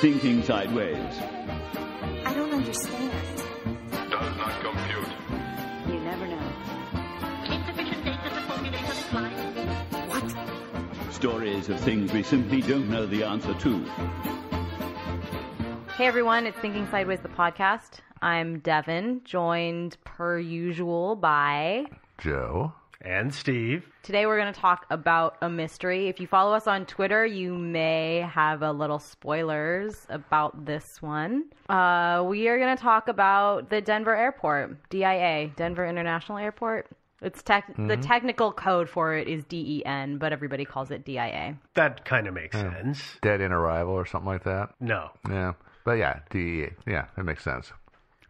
Thinking Sideways. I don't understand. Does not compute. You never know. Insufficient data to formulate a reply. What? Stories of things we simply don't know the answer to. Hey everyone, it's Thinking Sideways, the podcast. I'm Devin, joined per usual by Joe and Steve. Today we're going to talk about a mystery. If you follow us on Twitter, you may have a little spoilers about this one. We are going to talk about the Denver Airport, DIA, Denver International Airport. It's the technical code for it is DEN, but everybody calls it DIA. That kind of makes sense. Dead in arrival or something like that? No. Yeah. But yeah, DEA. Yeah, that makes sense.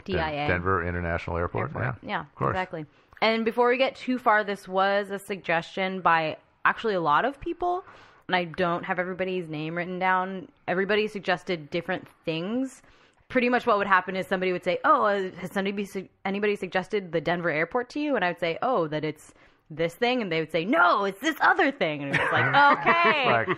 DIA. Denver International Airport. Yeah, of course. Exactly. And before we get too far, this was a suggestion by actually a lot of people, and I don't have everybody's name written down. Everybody suggested different things. Pretty much what would happen is somebody would say, oh, has anybody suggested the Denver airport to you? And I would say, oh, that it's this thing. And they would say, no, it's this other thing. And it was like, okay.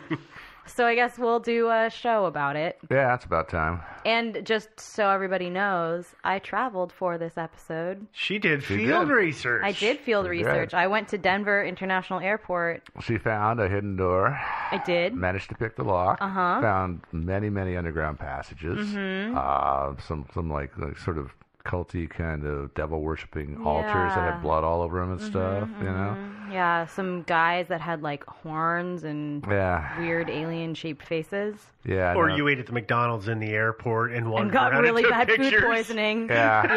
So I guess we'll do a show about it. Yeah, that's about time. And just so everybody knows, I traveled for this episode. She did field research. I did field research. I went to Denver International Airport. She found a hidden door. I did. Managed to pick the lock. Uh-huh. Found many, many underground passages. Mm-hmm. Some like sort of culty kind of devil-worshipping altars that had blood all over them and stuff, you know? Yeah, some guys that had, like, horns and weird alien-shaped faces. Yeah. Or you ate at the McDonald's in the airport and got really bad food poisoning. Yeah.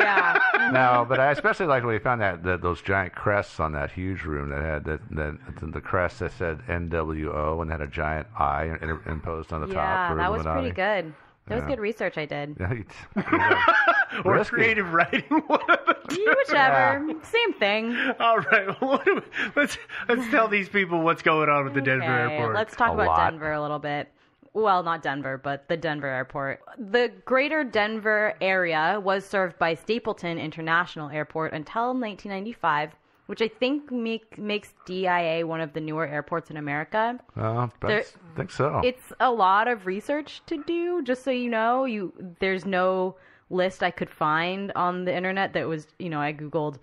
Yeah. No, but I especially liked when we found that those giant crests on that huge room that had the crest that said NWO and had a giant eye imposed on the top. Yeah, that was pretty good. That was good research I did. Or creative writing, whichever. Yeah. Same thing. All right. Well, let's tell these people what's going on with the Denver airport. Let's talk about Denver a little bit. Well, not Denver, but the Denver airport. The greater Denver area was served by Stapleton International Airport until 1995, which I think makes DIA one of the newer airports in America. I think so. It's a lot of research to do, just so you know. There's no list I could find on the internet that was, you know, I Googled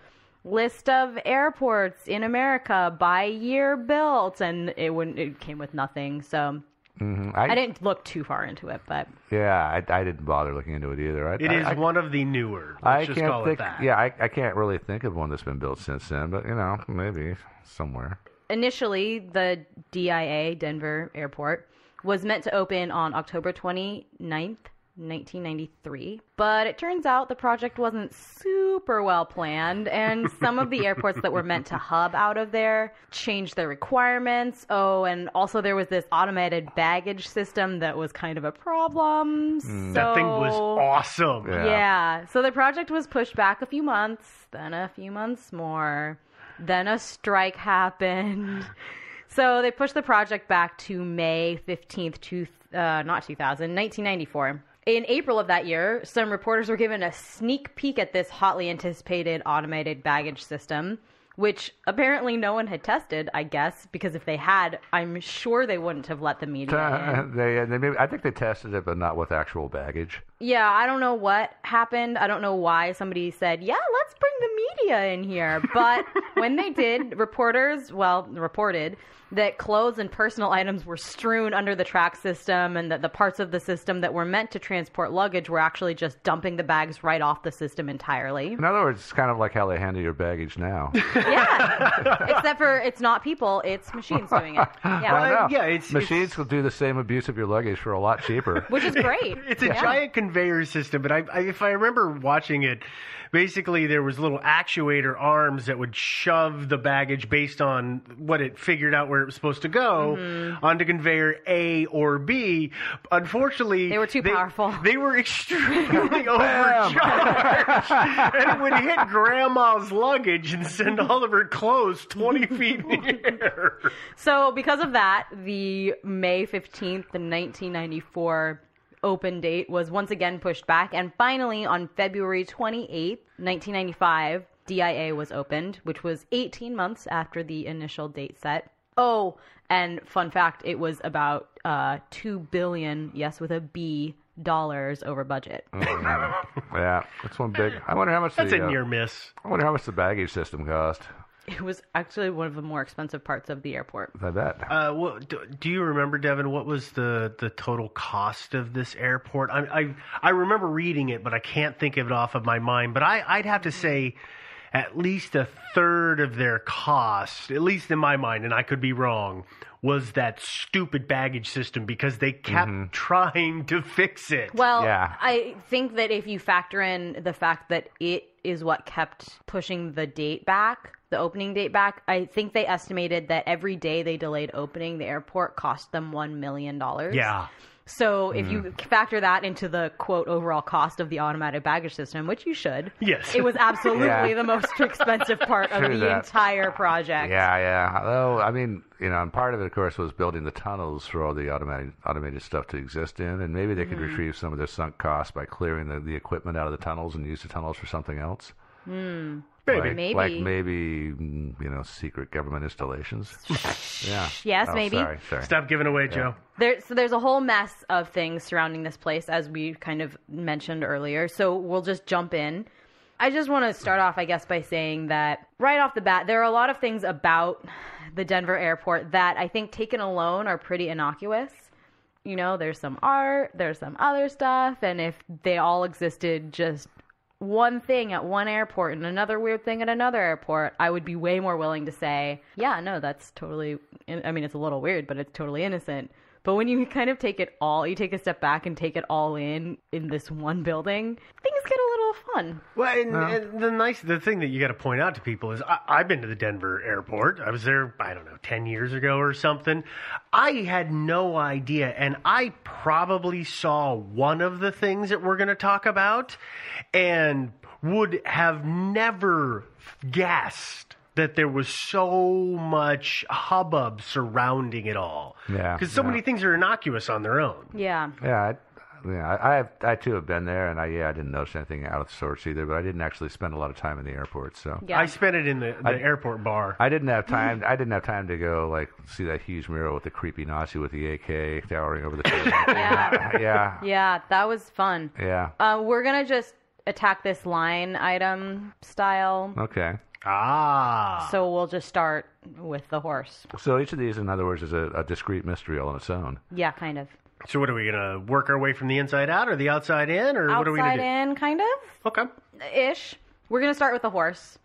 list of airports in America by year built, and it came with nothing. So I didn't look too far into it, but I didn't bother looking into it either. It is one of the newer. Let's just call it that. Yeah, I can't really think of one that's been built since then, but you know, maybe somewhere. Initially, the DIA Denver Airport was meant to open on October 29th. 1993, but it turns out the project wasn't super well planned, and some of the airports that were meant to hub out of there changed their requirements. Oh, and also there was this automated baggage system that was kind of a problem. So, that thing was awesome. Yeah. So the project was pushed back a few months, then a few months more, then a strike happened. So they pushed the project back to May 15th, 1994. In April of that year, some reporters were given a sneak peek at this hotly anticipated automated baggage system, which apparently no one had tested, I guess, because if they had, I'm sure they wouldn't have let the media in. I think they tested it, but not with actual baggage. Yeah, I don't know what happened. I don't know why somebody said, yeah, let's bring the media in here. But when they did, reporters, reported that clothes and personal items were strewn under the track system, and that the parts of the system that were meant to transport luggage were actually just dumping the bags right off the system entirely. In other words, it's kind of like how they handle your baggage now. Yeah. Except for it's not people, it's machines doing it. Yeah. Machines will do the same abuse of your luggage for a lot cheaper. Which is great. It's a giant conveyor system, but if I remember watching it, basically there was little actuator arms that would shove the baggage based on what it figured out where it was supposed to go onto conveyor A or B. Unfortunately, they were too powerful. They were extremely overcharged, and it would hit Grandma's luggage and send all of her clothes 20 feet in the air. So because of that, the May 15th, 1994 open date was once again pushed back, and finally on February 28th, 1995, DIA was opened, which was 18 months after the initial date set. Oh, and fun fact, it was about 2 billion, yes with a B, dollars over budget. Yeah, that's one big. I wonder how much. That's a near miss. I wonder how much the baggage system cost. It was actually one of the more expensive parts of the airport. I bet. Well, do you remember, Devin? What was the total cost of this airport? I remember reading it, but I can't think of it off of my mind. But I'd have to say, at least a third of their cost, at least in my mind, and I could be wrong, was that stupid baggage system because they kept trying to fix it. Well, yeah. I think that if you factor in the fact that it is what kept pushing the date back, the opening date back, I think they estimated that every day they delayed opening the airport cost them $1 million. Yeah. So if you factor that into the, quote, overall cost of the automatic baggage system, which you should, yes, it was absolutely the most expensive part of the entire project. Yeah, yeah. Although, I mean, you know, and part of it, of course, was building the tunnels for all the automated stuff to exist in, and maybe they could retrieve some of their sunk costs by clearing the equipment out of the tunnels and use the tunnels for something else. Maybe, you know, secret government installations. Maybe. Sorry. Stop giving away, Joe. There's a whole mess of things surrounding this place, as we kind of mentioned earlier. So we'll just jump in. I just want to start off, I guess, by saying that right off the bat, there are a lot of things about the Denver airport that I think taken alone are pretty innocuous. You know, there's some art, there's some other stuff, and if they all existed just one thing at one airport and another weird thing at another airport, I would be way more willing to say, yeah, no, that's totally, I mean, it's a little weird, but it's totally innocent. But when you kind of take it all, you take a step back and take it all in this one building, things get a little fun. Well, and the thing that you got to point out to people is I've been to the Denver airport. I was there, I don't know, 10 years ago or something. I had no idea. And I probably saw one of the things that we're going to talk about and would have never guessed that there was so much hubbub surrounding it all. Yeah. Because so many things are innocuous on their own. Yeah. Yeah. I too have been there, and I didn't notice anything out of sorts either, but I didn't actually spend a lot of time in the airport. So yeah. I spent it in the airport bar. I didn't have time to go like see that huge mural with the creepy Nazi with the AK towering over the table. Yeah, that was fun. Yeah. We're gonna just attack this line item style. Okay. Ah. So we'll just start with the horse. So each of these, in other words, is a discrete mystery all on its own. Yeah, kind of. So what are we going to work our way from the inside out or the outside in? Or outside what are we going to do? Outside in, kind of. Okay. Ish. We're going to start with the horse.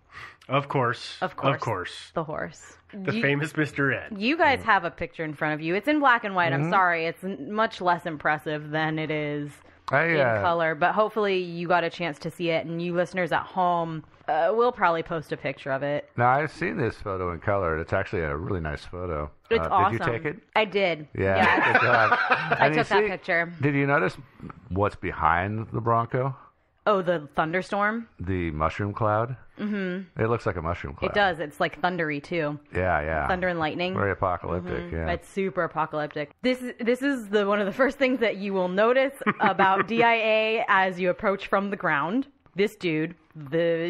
Of course. Of course. Of course. The horse. The famous Mr. Ed. You guys have a picture in front of you. It's in black and white. I'm sorry. It's much less impressive than it is in color, but hopefully you got a chance to see it, and you listeners at home will probably post a picture of it. Now, I've seen this photo in color. It's actually a really nice photo. It's awesome. Did you take it? I did. Yeah. Good job. I took that picture. Did you notice what's behind the Bronco? Oh, the thunderstorm? The mushroom cloud? Mm-hmm. It looks like a mushroom cloud. It does. It's like thundery, too. Yeah, yeah. Thunder and lightning. Very apocalyptic, yeah. It's super apocalyptic. This is one of the first things that you will notice about DIA as you approach from the ground. This dude,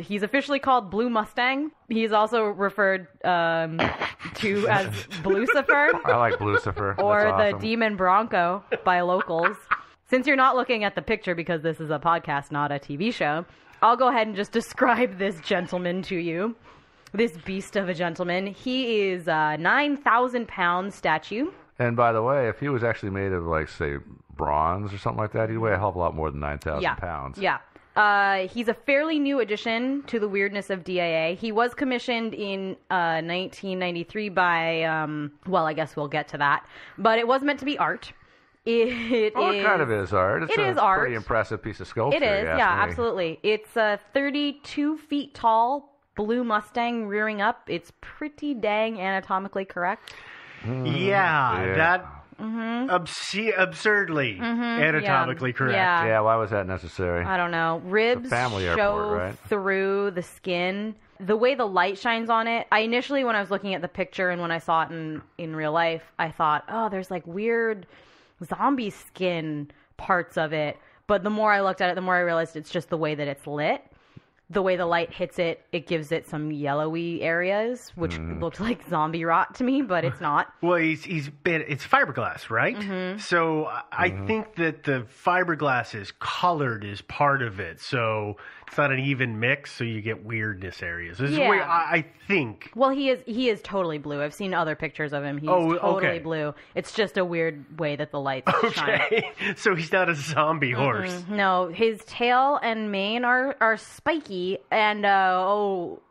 he's officially called Blue Mustang. He's also referred to as Blucifer. I like Blucifer. Or the Demon Bronco by locals. Since you're not looking at the picture because this is a podcast, not a TV show, I'll go ahead and just describe this gentleman to you. This beast of a gentleman. He is a 9,000-pound statue. And by the way, if he was actually made of, like, say, bronze or something like that, he'd weigh a hell of a lot more than 9,000 pounds. Yeah. He's a fairly new addition to the weirdness of DIA. He was commissioned in 1993 by, well, I guess we'll get to that. But it was meant to be art. It kind of is art. It's art. It's a pretty impressive piece of sculpture. It is, absolutely. It's a 32 feet tall Blue Mustang rearing up. It's pretty dang anatomically correct. Absurdly anatomically correct. Yeah, why was that necessary? I don't know. Ribs show through the skin. The way the light shines on it, I initially, when I was looking at the picture and when I saw it in real life, I thought, oh, there's like weird zombie skin parts of it, but the more I looked at it, the more I realized it's just the way that it's lit. the way the light hits it, it gives it some yellowy areas, which looked like zombie rot to me, but it's not. Well, it's fiberglass, right? Mm-hmm. So I think that the fiberglass is colored as part of it, so it's not an even mix, so you get weirdness areas. This is the way I think. Well, he is totally blue. I've seen other pictures of him. He's totally blue. It's just a weird way that the lights shine. Okay, so he's not a zombie horse. No, his tail and mane are spiky. And,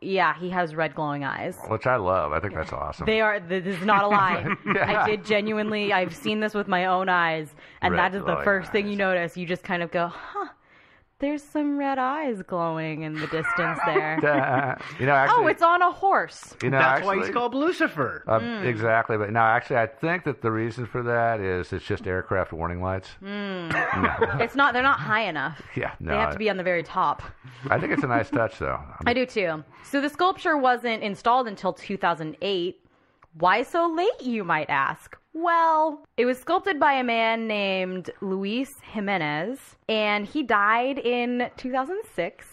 he has red glowing eyes. Which I love. I think that's awesome. They are. This is not a lie. I did genuinely, I've seen this with my own eyes. And red that is the first thing you notice. You just kind of go, huh, there's some red eyes glowing in the distance there. It's on a horse. That's why he's called Blucifer. Exactly. But no, actually, I think that the reason for that is it's just aircraft warning lights. It's not. They're not high enough. They have to be on the very top. I think it's a nice touch, though. I do, too. So the sculpture wasn't installed until 2008. Why so late, you might ask? Well, it was sculpted by a man named Luis Jimenez, and he died in 2006.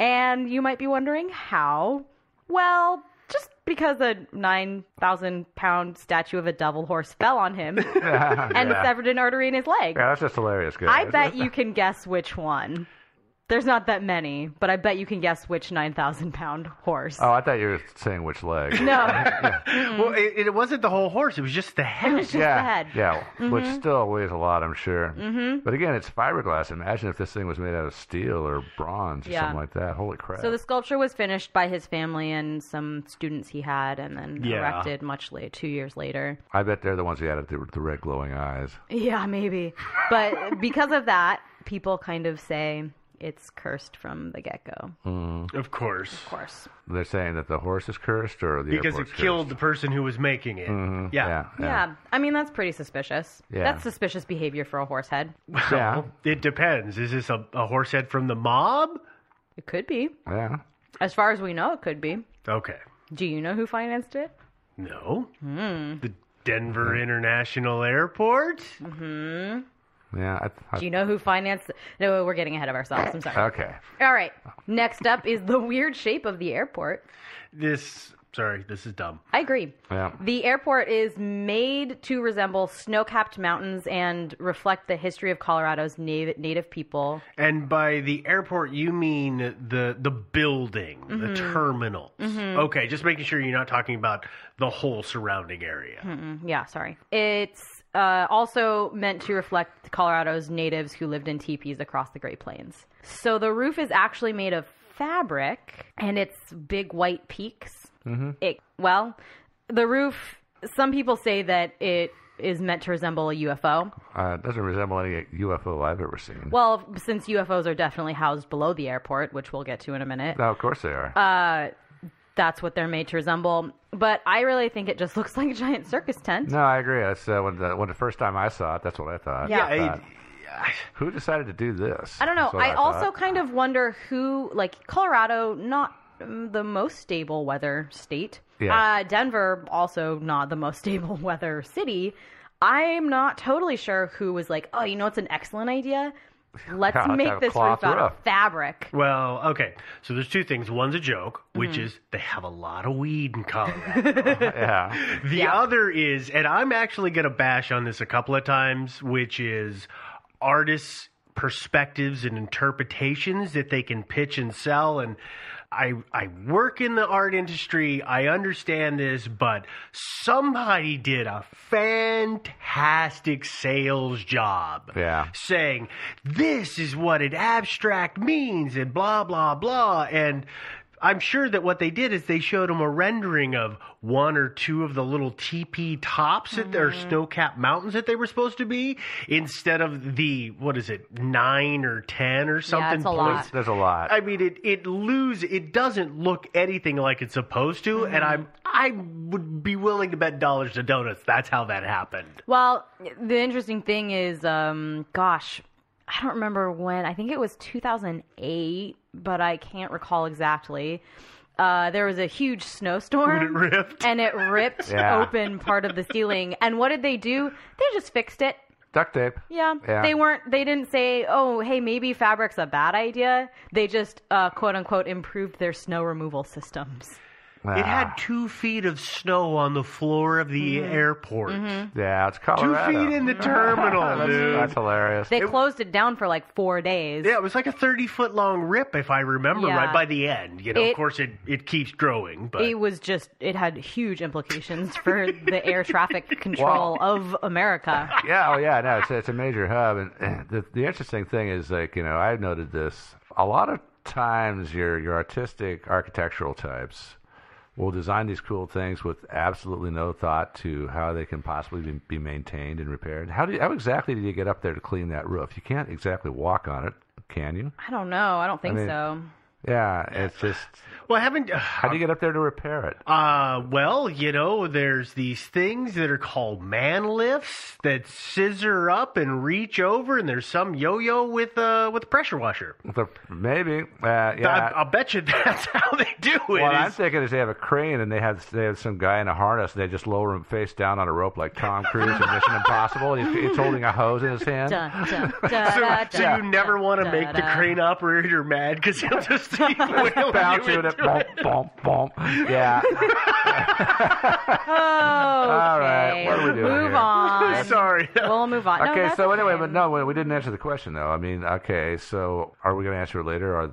And you might be wondering how. Well, just because a 9,000-pound statue of a devil horse fell on him and severed an artery in his leg. Yeah, that's just hilarious. Good. I bet you can guess which one. There's not that many, but I bet you can guess which 9,000-pound horse. Oh, I thought you were saying which leg. No. Well, it wasn't the whole horse. It was just the head. It was just the head. Yeah, which still weighs a lot, I'm sure. But again, it's fiberglass. Imagine if this thing was made out of steel or bronze or something like that. Holy crap. So the sculpture was finished by his family and some students he had, and then erected much later, 2 years later. I bet they're the ones who added the red glowing eyes. Yeah, maybe. But because of that, people kind of say... it's cursed from the get-go. Of course. Of course. They're saying that the horse is cursed or the airport's cursed? Because it killed the person who was making it. Yeah. I mean, that's pretty suspicious. Yeah. That's suspicious behavior for a horse head. Well, it depends. Is this a horse head from the mob? It could be. Yeah. As far as we know, it could be. Okay. Do you know who financed it? No. The Denver International Airport? Yeah. Do you know who financed... No, we're getting ahead of ourselves. I'm sorry. Okay. All right. Next up is the weird shape of the airport. This is dumb. I agree. Yeah. The airport is made to resemble snow-capped mountains and reflect the history of Colorado's native people. And by the airport, you mean the building, the terminals. Okay, just making sure you're not talking about the whole surrounding area. Yeah, sorry. It's... also meant to reflect Colorado's natives who lived in teepees across the Great Plains. So the roof is actually made of fabric, and it's big white peaks. The roof, some people say that it is meant to resemble a UFO. It doesn't resemble any UFO I've ever seen. Well, since UFOs are definitely housed below the airport, which we'll get to in a minute. Oh, of course they are. That's what they're made to resemble. But I really think it just looks like a giant circus tent. No, I agree. That's when the first time I saw it, that's what I thought. Yeah. Who decided to do this? I don't know. I also kind of wonder who, like Colorado, not the most stable weather state. Yeah. Denver, also not the most stable weather city. I'm not totally sure who was like, oh, you know, it's an excellent idea. Let's make this roof out of fabric. Well, okay. So there's two things. One's a joke, which is they have a lot of weed in Colorado. The other is, and I'm actually going to bash on this a couple of times, which is artists' perspectives and interpretations that they can pitch and sell. And I work in the art industry. I understand this, but somebody did a fantastic sales job saying, this is what an abstract means and blah, blah, blah. And I'm sure that what they did is they showed them a rendering of one or two of the little teepee tops at their snow-capped mountains that they were supposed to be instead of the, 9 or 10 or something. Yeah, it's a lot. There's a lot. I mean, it doesn't look anything like it's supposed to, and I would be willing to bet dollars to donuts. That's how that happened. Well, the interesting thing is, I don't remember when. I think it was 2008, but I can't recall exactly. There was a huge snowstorm. And it ripped open part of the ceiling. And what did they do? They just fixed it. Duct tape. Yeah. They weren't. They didn't say, oh, hey, maybe fabric's a bad idea. They just, quote unquote, improved their snow removal systems. It had 2 feet of snow on the floor of the airport. Yeah, it's Colorado. 2 feet in the terminal, dude. That's hilarious. They closed it down for like 4 days. Yeah, it was like a 30-foot-long rip, if I remember right, by the end. You know, of course, it keeps growing. But it was just, it had huge implications for the air traffic control of America. Yeah, oh yeah, no, it's a major hub. And the interesting thing is, like, you know, I've noted this. A lot of times your artistic architectural types will design these cool things with absolutely no thought to how they can possibly be maintained and repaired. How exactly do you get up there to clean that roof? You can't exactly walk on it, can you? I don't know. I don't think so. Yeah, it's just... Well, how do you get up there to repair it? Well, you know, there's these things that are called man lifts that scissor up and reach over, and there's some yo-yo with a pressure washer. Maybe, yeah. I'll bet you that's how they do it. What I'm thinking is they have a crane, and they have some guy in a harness, and they just lower him face down on a rope like Tom Cruise in Mission Impossible, and he's holding a hose in his hand. So you never want to make the crane operator mad, because he'll just... Yeah. All right. What are we doing here? Move on. Sorry. We'll move on. No, okay, so anyway, but no, we didn't answer the question, though. I mean, okay, so are we going to answer it later? Are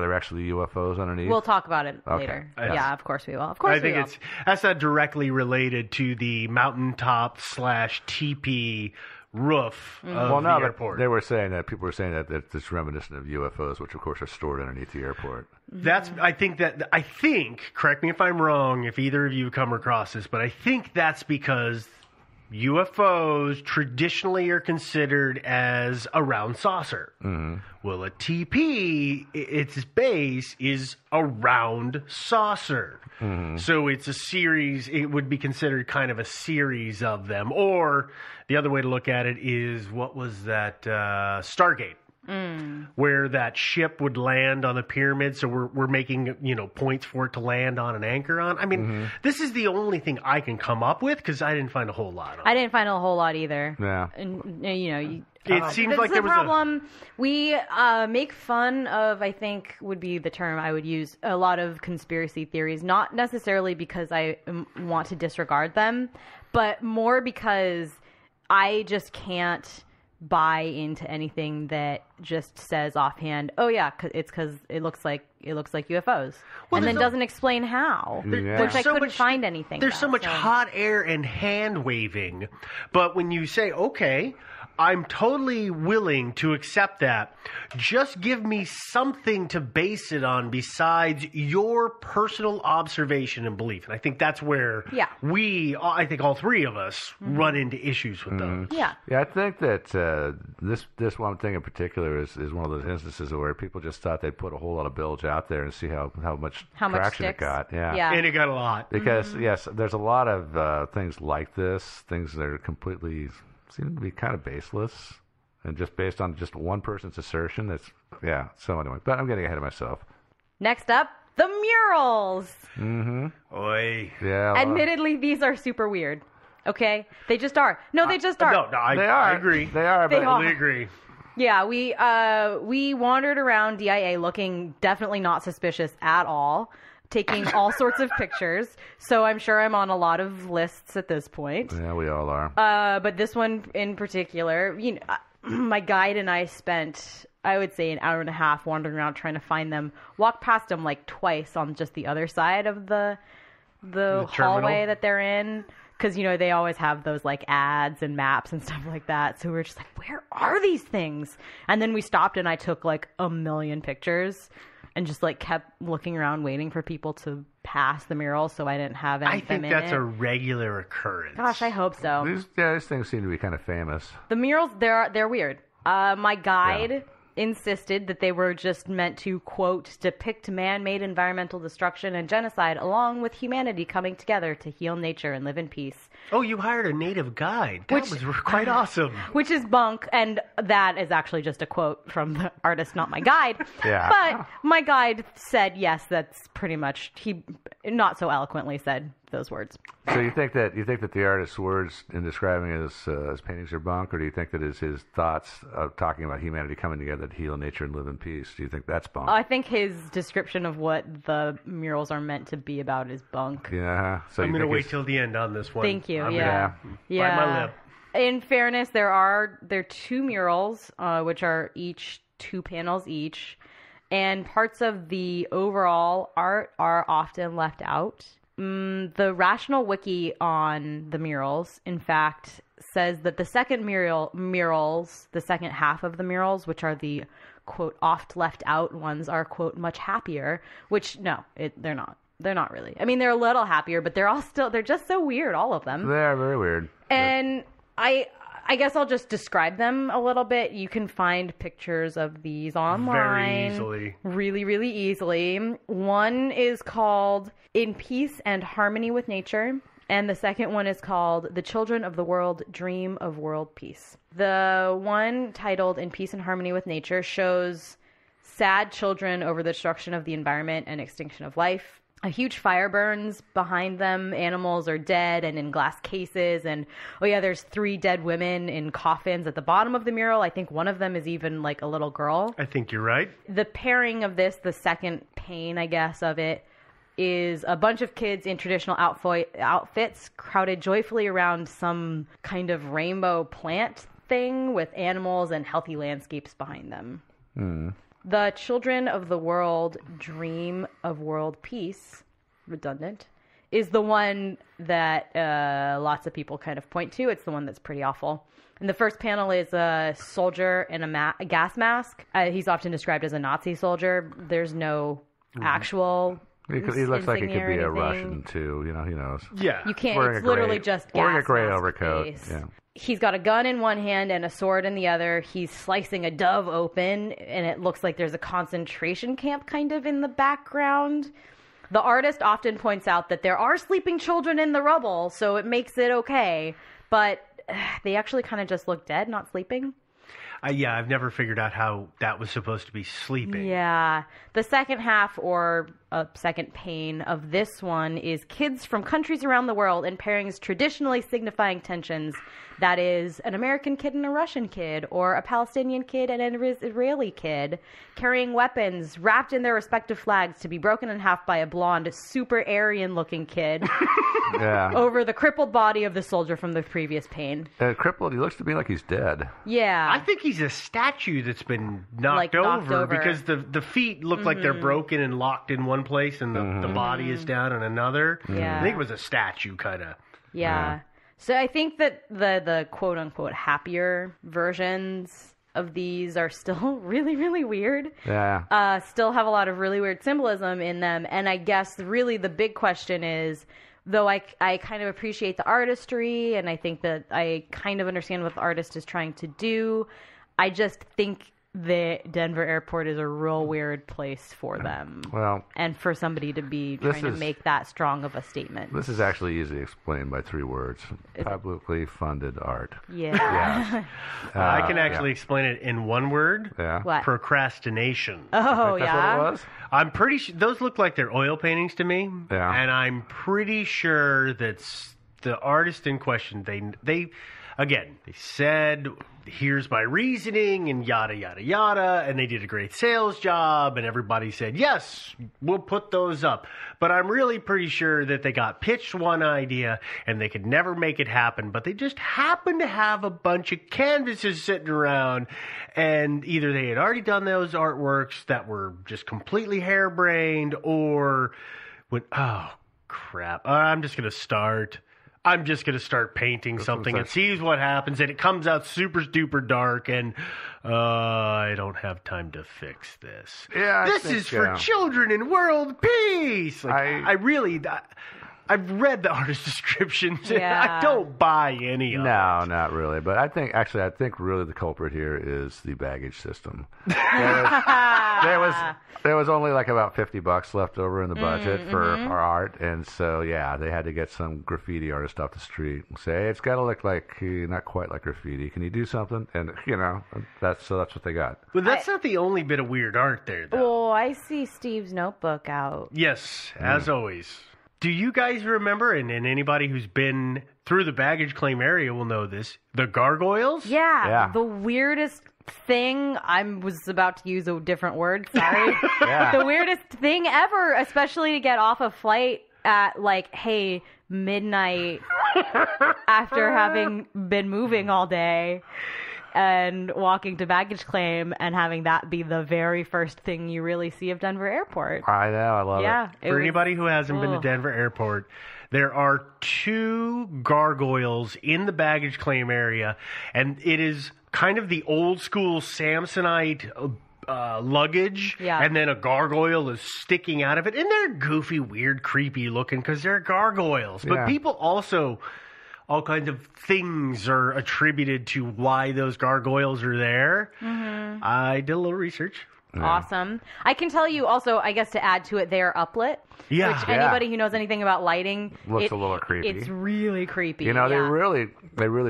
there actually UFOs underneath? We'll talk about it later. Yeah, of course we will. Of course I think that's not directly related to the mountaintop/teepee roof of the airport. They were saying that people were saying that it's reminiscent of UFOs, which of course are stored underneath the airport. I think correct me if I'm wrong, if either of you come across this, but I think that's because UFOs traditionally are considered as a round saucer. Well, a TP, its base is a round saucer. So it's a series, it would be considered kind of a series of them. Or the other way to look at it is, what was that, Stargate? Where that ship would land on the pyramid, so we're making, you know, points for it to land on an anchor on. I mean, this is the only thing I can come up with, because I didn't find a whole lot. I didn't find a whole lot either. Yeah, and you know, it seems like there was a problem. We make fun of, I think would be the term I would use, a lot of conspiracy theories, not necessarily because I want to disregard them, but more because I just can't buy into anything that just says offhand, oh yeah, it's because it looks like UFOs, and then doesn't explain how. Which I couldn't find anything. There's so much hot air and hand waving, but when you say, okay, I'm totally willing to accept that, just give me something to base it on besides your personal observation and belief. And I think that's where I think all three of us run into issues with those. Yeah, I think that this one thing in particular is one of those instances where people just thought they'd put a whole lot of bilge out there and see how much traction it got. Yeah. And it got a lot. Because, yes, there's a lot of things like this, things that are completely... seem to be kind of baseless and just based on just one person's assertion. So anyway, but I'm getting ahead of myself. Next up, the murals. Oy. Yeah. Admittedly, these are super weird. Okay? They just are. No, they just are. No, they are. I agree. They are, but I totally agree. Yeah, we wandered around DIA looking definitely not suspicious at all, taking all sorts of pictures. So I'm sure I'm on a lot of lists at this point. Yeah, we all are. But this one in particular, you know, my guide and I spent, I would say, an hour and a half wandering around trying to find them. Walked past them like twice on just the other side of the hallway that they're in. Because, you know, they always have those, like, ads and maps and stuff like that. So we were just like, where are these things? And then we stopped and I took, like, 1,000,000 pictures. And just, like, kept looking around, waiting for people to pass the mural, so I didn't have any of them in it. I think that's a regular occurrence. Gosh, I hope so. These things seem to be kind of famous. The murals, they're weird. My guide insisted that they were just meant to, quote, depict man-made environmental destruction and genocide, along with humanity coming together to heal nature and live in peace. Oh, you hired a native guide. That was quite awesome. Which is bunk, and that is actually just a quote from the artist, not my guide. But my guide said, yes, that's pretty much, he not so eloquently said, those words. So you think that the artist's words in describing his paintings are bunk, or do you think that is his thoughts of talking about humanity coming together to heal nature and live in peace? Do you think that's bunk? I think his description of what the murals are meant to be about is bunk. Yeah. So I'm going to wait till the end on this one. Thank you. Yeah. Bite my lip. In fairness, there are two murals, which are each two panels each, and parts of the overall art are often left out. The Rational Wiki on the murals, in fact, says that the second murals, the second half of the murals, which are the, quote, oft left out ones, are, quote, much happier, which, no, they're not. They're not really. I mean, they're a little happier, but they're just so weird, all of them. They are very weird. And I guess I'll just describe them a little bit. You can find pictures of these online. Very easily. Really, really easily. One is called In Peace and Harmony with Nature, and the second one is called The Children of the World Dream of World Peace. The one titled In Peace and Harmony with Nature shows sad children over the destruction of the environment and extinction of life. A huge fire burns behind them. Animals are dead and in glass cases. And, there's three dead women in coffins at the bottom of the mural. I think one of them is even like a little girl. I think you're right. The pairing of this, the second pane, I guess, of it, is a bunch of kids in traditional outfits crowded joyfully around some kind of rainbow plant thing with animals and healthy landscapes behind them. Mm. The Children of the World Dream of World Peace, redundant, is the one that lots of people kind of point to. It's the one that's pretty awful. And the first panel is a soldier in a gas mask. He's often described as a Nazi soldier. There's no actual... He looks like he could be a Russian, too. He knows. Yeah. You can't. It's literally just gas mask. Wearing a gray overcoat. Yeah. He's got a gun in one hand and a sword in the other. He's slicing a dove open, and it looks like there's a concentration camp kind of in the background. The artist often points out that there are sleeping children in the rubble, so it makes it okay. But they actually kind of just look dead, not sleeping. I've never figured out how that was supposed to be sleeping. Yeah. The second half or second pane of this one is kids from countries around the world in pairings traditionally signifying tensions. That is an American kid and a Russian kid, or a Palestinian kid and an Israeli kid, carrying weapons wrapped in their respective flags to be broken in half by a blonde, super Aryan-looking kid over the crippled body of the soldier from the previous pane. Crippled? He looks to me like he's dead. Yeah. I think he's a statue that's been knocked over because the feet look like they're broken and locked in one place and the body is down in another. Yeah. I think it was a statue, kind of. Yeah. So I think that the quote-unquote happier versions of these are still really, really weird. Yeah. Still have a lot of really weird symbolism in them. And I guess really the big question is, though I kind of appreciate the artistry and I think that I kind of understand what the artist is trying to do, I just think the Denver airport is a real weird place for them. Well, and for somebody to be trying to make that strong of a statement. This is actually easily explained by three words: publicly funded art. Yeah. I can actually explain it in one word. Yeah. What? Procrastination. Oh, that's what it was? I'm pretty sure those look like they're oil paintings to me. Yeah. And I'm pretty sure that's the artist in question. They said, here's my reasoning and yada, yada, yada. And they did a great sales job. And everybody said, yes, we'll put those up. But I'm really pretty sure that they got pitched one idea and they could never make it happen. But they just happened to have a bunch of canvases sitting around. And either they had already done those artworks that were just completely harebrained or went, oh, crap, I'm just going to start painting something and sees what happens. And it comes out super duper dark. And I don't have time to fix this. Yeah, this is for children and world peace. Like, I've read the artist descriptions. Yeah. And I don't buy any of it. No, not really. But I think really the culprit here is the baggage system. There was only like about $50 left over in the budget for art. And so, they had to get some graffiti artist off the street and say, hey, it's got to look like, not quite like graffiti. Can you do something? And, that's what they got. But that's not the only bit of weird art there, though. Oh, I see Steve's notebook out. Yes, as always. Do you guys remember, and anybody who's been through the baggage claim area will know this, the gargoyles? Yeah. The weirdest thing, I was about to use a different word, sorry. The weirdest thing ever, especially to get off a flight at like, hey, midnight after having been moving all day and walking to baggage claim and having that be the very first thing you really see of Denver Airport. I know, I love it. For anybody who hasn't been to Denver Airport, there are two gargoyles in the baggage claim area, and it is kind of the old school Samsonite luggage, and then a gargoyle is sticking out of it, and they're goofy, weird, creepy looking because they're gargoyles. But people also, all kinds of things are attributed to why those gargoyles are there. I did a little research. Awesome. I can tell you also, I guess to add to it, they're uplit. Which anybody who knows anything about lighting, looks a little creepy. It's really creepy. You know, they really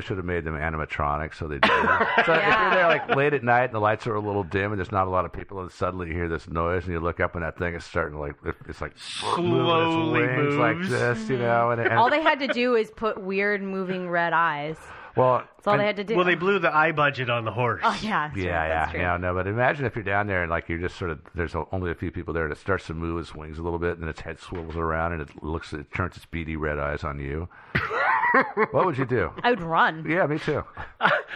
should have made them animatronic, so they did. So if you're there like late at night and the lights are a little dim and there's not a lot of people, and suddenly you hear this noise and you look up and that thing is starting to like, it's like slowly its wings like this, you know. And all they had to do is put weird moving red eyes. Well, that's all they had to do. Well, they blew the eye budget on the horse. Oh, yeah. That's true. Yeah, no, but imagine if you're down there and, like, you're just sort of, there's only a few people there, and it starts to move its wings a little bit, and its head swivels around, and it turns its beady red eyes on you. What would you do? I would run. Yeah, me too.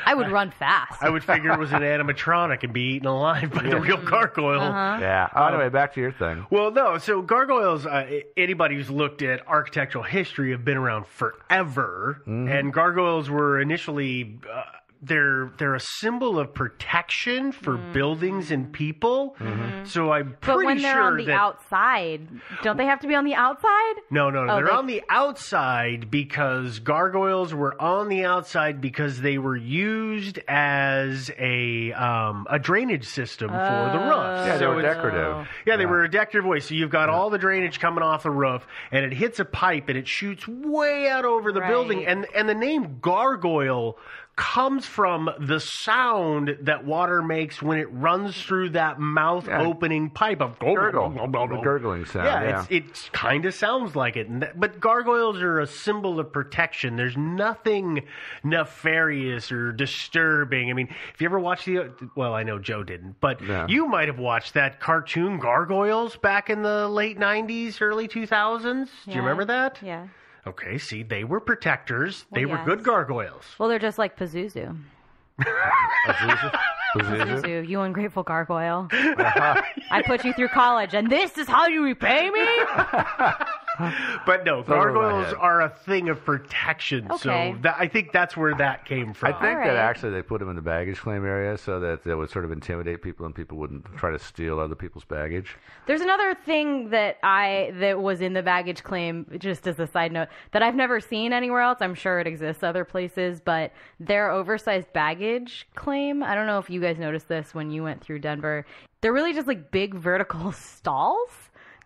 I would run fast. I would figure it was an animatronic and be eaten alive by the real gargoyle. Anyway, back to your thing. Well, no, so gargoyles, anybody who's looked at architectural history have been around forever, and gargoyles were initially, they're a symbol of protection for buildings and people. So I'm pretty sure that... But when they're on the outside, don't they have to be on the outside? No. They're on the outside because gargoyles were on the outside because they were used as a drainage system for the roof. Yeah, they were decorative. Yeah, they were a decorative way. So you've got all the drainage coming off the roof, and it hits a pipe, and it shoots way out over the building. And the name gargoyle comes from the sound that water makes when it runs through that mouth-opening pipe of gurgling sound. Yeah, it kind of sounds like it. But gargoyles are a symbol of protection. There's nothing nefarious or disturbing. I mean, if you ever watched well, I know Joe didn't, but you might have watched that cartoon Gargoyles back in the late 90s, early 2000s. Do you remember that? Yeah. Okay, see, they were protectors. They were good gargoyles. Well, they're just like Pazuzu. Pazuzu, you ungrateful gargoyle. I put you through college, and this is how you repay me? But no, gargoyles are a thing of protection, so I think that's where that came from. I think that actually they put them in the baggage claim area so that they would sort of intimidate people and people wouldn't try to steal other people's baggage. There's another thing that was in the baggage claim, just as a side note, that I've never seen anywhere else. I'm sure it exists other places, but their oversized baggage claim, I don't know if you guys noticed this when you went through Denver, they're really just like big vertical stalls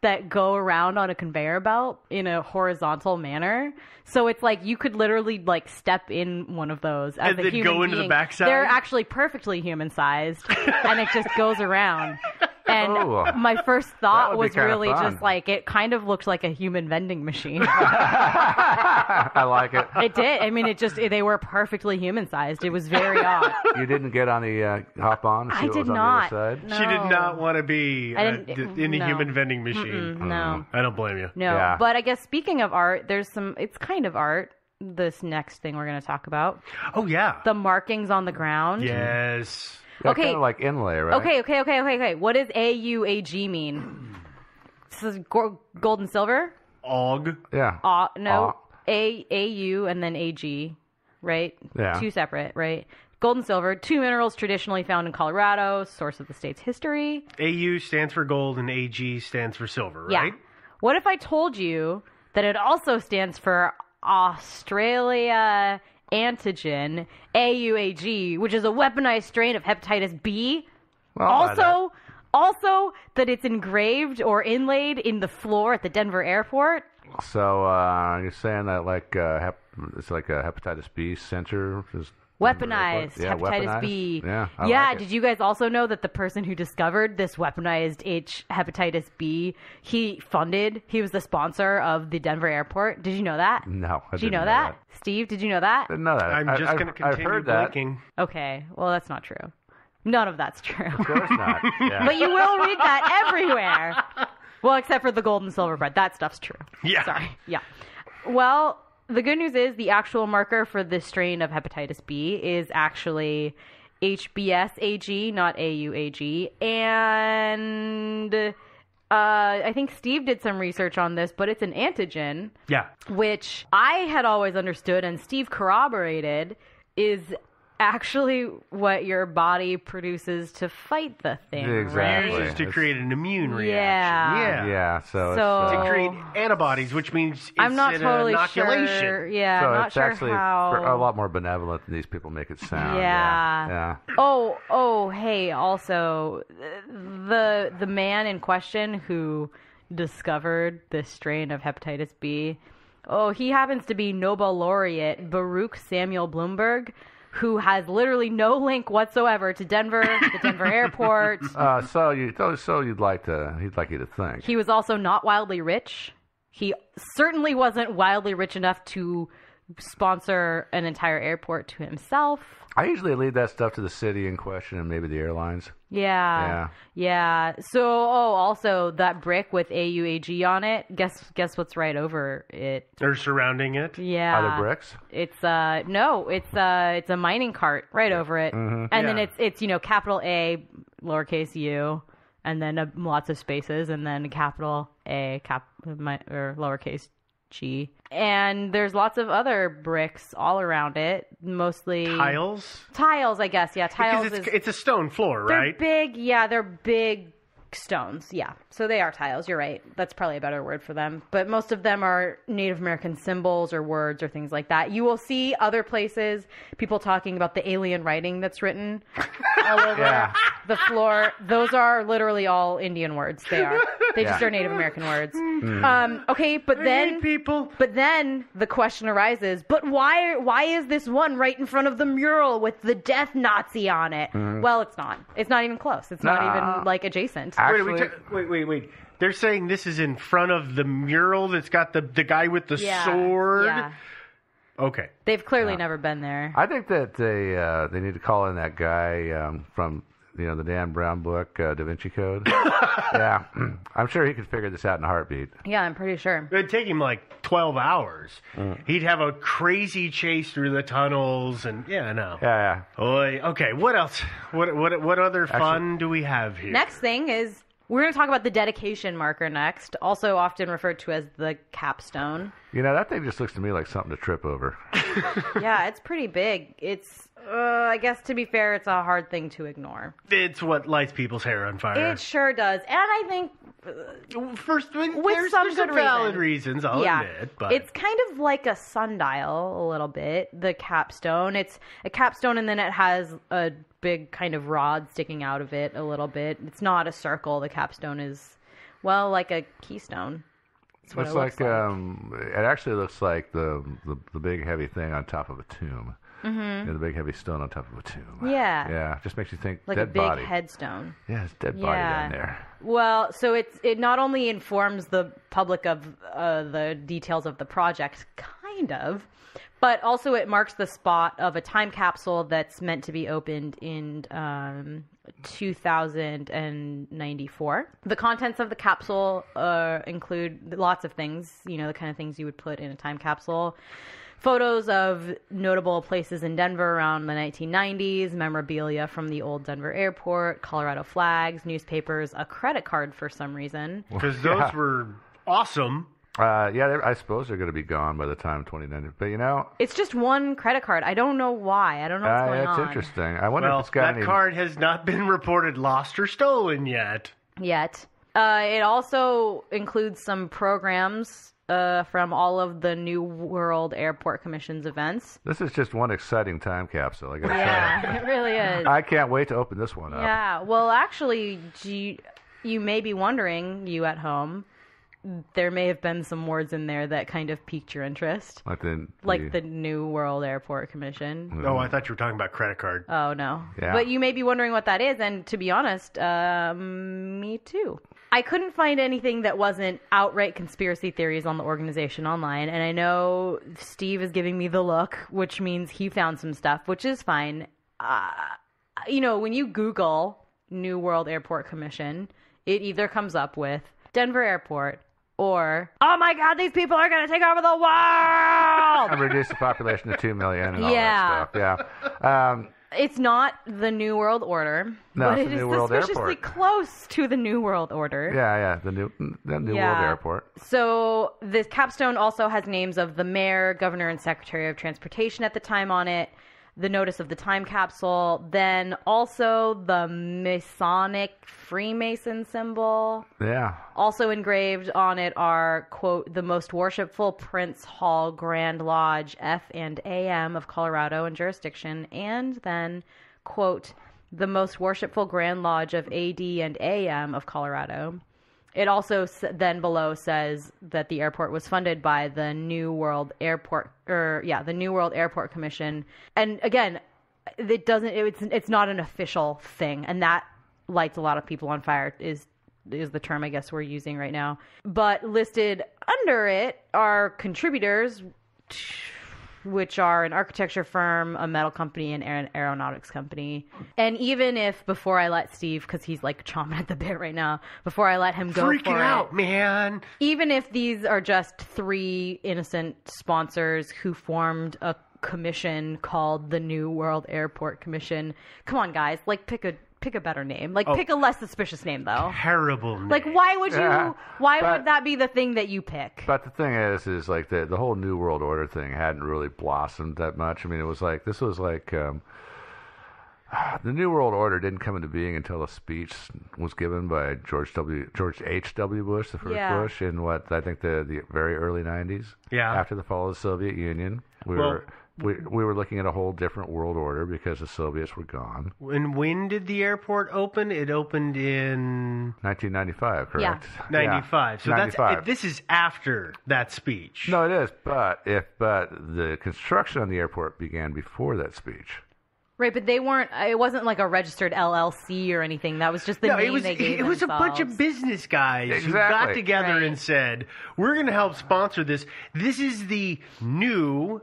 that go around on a conveyor belt in a horizontal manner. So it's like you could literally like step in one of those as and then go into the backside. They're actually perfectly human sized, and it just goes around. And my first thought was really just like, it kind of looked like a human vending machine. I like it. It did. I mean, they were perfectly human sized. It was very odd. You didn't get on the hop on? I did not. No. She did not want to be in a human vending machine. No. I don't blame you. No. Yeah. But I guess speaking of art, it's kind of art, this next thing we're going to talk about. Oh, yeah. The markings on the ground. Yes. They're kind of like inlay, right? Okay. What does AUAG mean? This is gold and silver? AUG. Yeah. No. AU and then AG, right? Yeah. Two separate, right? Gold and silver, two minerals traditionally found in Colorado, source of the state's history. AU stands for gold and AG stands for silver, right? Yeah. What if I told you that it also stands for Australia antigen, AUAG, which is a weaponized strain of hepatitis B. Well, also that it's engraved or inlaid in the floor at the Denver airport. So you're saying that like it's like a hepatitis B center is... Weaponized hepatitis B. Yeah. Like did you guys also know that the person who discovered this weaponized hepatitis B, he was the sponsor of the Denver airport? Did you know that? No. Did you know that? Steve, did you know that? Didn't know that. I'm just going to continue blinking. Okay. Well, that's not true. None of that's true. Of course not. Yeah. But you will read that everywhere. Well, except for the gold and silver bread. That stuff's true. Yeah. Sorry. Yeah. Well, the good news is the actual marker for this strain of hepatitis B is actually HBsAg, not AuAg. And I think Steve did some research on this, but it's an antigen. Yeah. Which I had always understood, and Steve corroborated, is actually what your body produces to fight the thing. Exactly. Right? It uses to create an immune reaction. Yeah. Yeah. So to create antibodies, which means it's an inoculation. Sure. Yeah. So it's actually a lot more benevolent than these people make it sound. Yeah. Yeah. Oh, hey, also the man in question who discovered this strain of hepatitis B, he happens to be Nobel laureate Baruch Samuel Bloomberg, who has literally no link whatsoever to Denver, the Denver airport. He'd like you to think. He was also not wildly rich. He certainly wasn't wildly rich enough to sponsor an entire airport to himself. I usually leave that stuff to the city in question and maybe the airlines. Yeah. Yeah. So, also that brick with AuAg on it, guess what's right over it? Or surrounding it? Yeah. Other bricks? It's, it's a mining cart right over it. Mm-hmm. And then it's, capital A, lowercase u, and then lots of spaces, and then capital A, or lowercase G. And there's lots of other bricks all around it, mostly tiles, I guess. Yeah, tiles. Because it's a stone floor, right? They're big stones. Yeah, so they are tiles. You're right. That's probably a better word for them. But most of them are Native American symbols or words or things like that. You will see other places people talking about the alien writing that's written all over the floor. Those are literally all Indian words. They are. They just are Native American words. Mm. But then the question arises: but why is this one right in front of the mural with the death Nazi on it? Mm. Well, it's not. It's not even close. It's not even like adjacent. Actually, wait. They're saying this is in front of the mural that's got the guy with the sword. Yeah. Okay. They've clearly never been there. I think that they need to call in that guy from the Dan Brown book, Da Vinci Code. Yeah. I'm sure he could figure this out in a heartbeat. Yeah, I'm pretty sure. It'd take him like 12 hours. Mm. He'd have a crazy chase through the tunnels and Yeah. Oy. Okay, what else? What other fun do we have here? Next thing is we're going to talk about the dedication marker next, also often referred to as the capstone. That thing just looks to me like something to trip over. Yeah, it's pretty big. It's, I guess to be fair, it's a hard thing to ignore. It's what lights people's hair on fire. It sure does. And I think there's some valid reasons, I'll admit. But it's kind of like a sundial a little bit, the capstone. It's a capstone and then it has a big kind of rod sticking out of it a little bit. It's not a circle. The capstone is, like a keystone. It actually looks like the big heavy thing on top of a tomb. Mm-hmm. The big heavy stone on top of a tomb. Yeah. Yeah. Just makes you think like dead body. Like a big headstone. Yeah, it's dead body down there. Well, so it not only informs the public of the details of the project, kind of, but also it marks the spot of a time capsule that's meant to be opened in 2094. The contents of the capsule include lots of things, the kind of things you would put in a time capsule. Photos of notable places in Denver around the 1990s, memorabilia from the old Denver airport, Colorado flags, newspapers, a credit card for some reason. Because those were awesome. I suppose they're going to be gone by the time 2090. But it's just one credit card. I don't know why. I don't know what's going on. That's interesting. I wonder if it's got that card has not been reported lost or stolen yet. It also includes some programs from all of the New World Airport Commission's events. This is just one exciting time capsule, I gotta say. It really is. I can't wait to open this one up. Yeah, well, actually, you may be wondering, you at home, there may have been some words in there that kind of piqued your interest. Like the New World Airport Commission. Oh, I thought you were talking about credit card. Oh, no. Yeah. But you may be wondering what that is, and to be honest, me too. I couldn't find anything that wasn't outright conspiracy theories on the organization online, and I know Steve is giving me the look, which means he found some stuff, which is fine. You know, when you Google New World Airport Commission, it either comes up with Denver Airport, or, oh my God, these people are going to take over the world! And reduce the population to 2 million and all that stuff. Yeah. It's not the New World Order, no, but it is suspiciously close to the New World Order. Yeah, yeah, the New World Airport. So this capstone also has names of the mayor, governor, and secretary of transportation at the time on it, the notice of the time capsule, then also the Masonic Freemason symbol. Yeah. Also engraved on it are, quote, the most worshipful Prince Hall Grand Lodge, F and AM of Colorado and jurisdiction, and then, quote, the most worshipful Grand Lodge of AD and AM of Colorado. It also then below says that the airport was funded by the New World Airport, the New World Airport Commission. And again, it's not an official thing, and that lights a lot of people on fire is the term I guess we're using right now. But listed under it are contributors, which are an architecture firm, a metal company, and an aeronautics company. And even if, before I let Steve, because he's like chomping at the bit right now, before I let him go man. Even if these are just three innocent sponsors who formed a commission called the New World Airport Commission, come on, guys, like pick a better name. Like pick a less suspicious name though. Terrible name. Like why would that be the thing that you pick? But the thing is like the whole New World Order thing hadn't really blossomed that much. I mean, it was like, this was like, the New World Order didn't come into being until a speech was given by George H. W. Bush, the first Bush, in what I think the very early 90s. Yeah. After the fall of the Soviet Union. We were looking at a whole different world order because the Soviets were gone. And when did the airport open? It opened in 1995, correct? Yeah. 95. Yeah. So 95. This is after that speech. No, it is. But the construction on the airport began before that speech. Right, but they weren't. It wasn't like a registered LLC or anything. That was just the name they gave themselves. It was a bunch of business guys who got together and said, "We're going to help sponsor this. This is the new."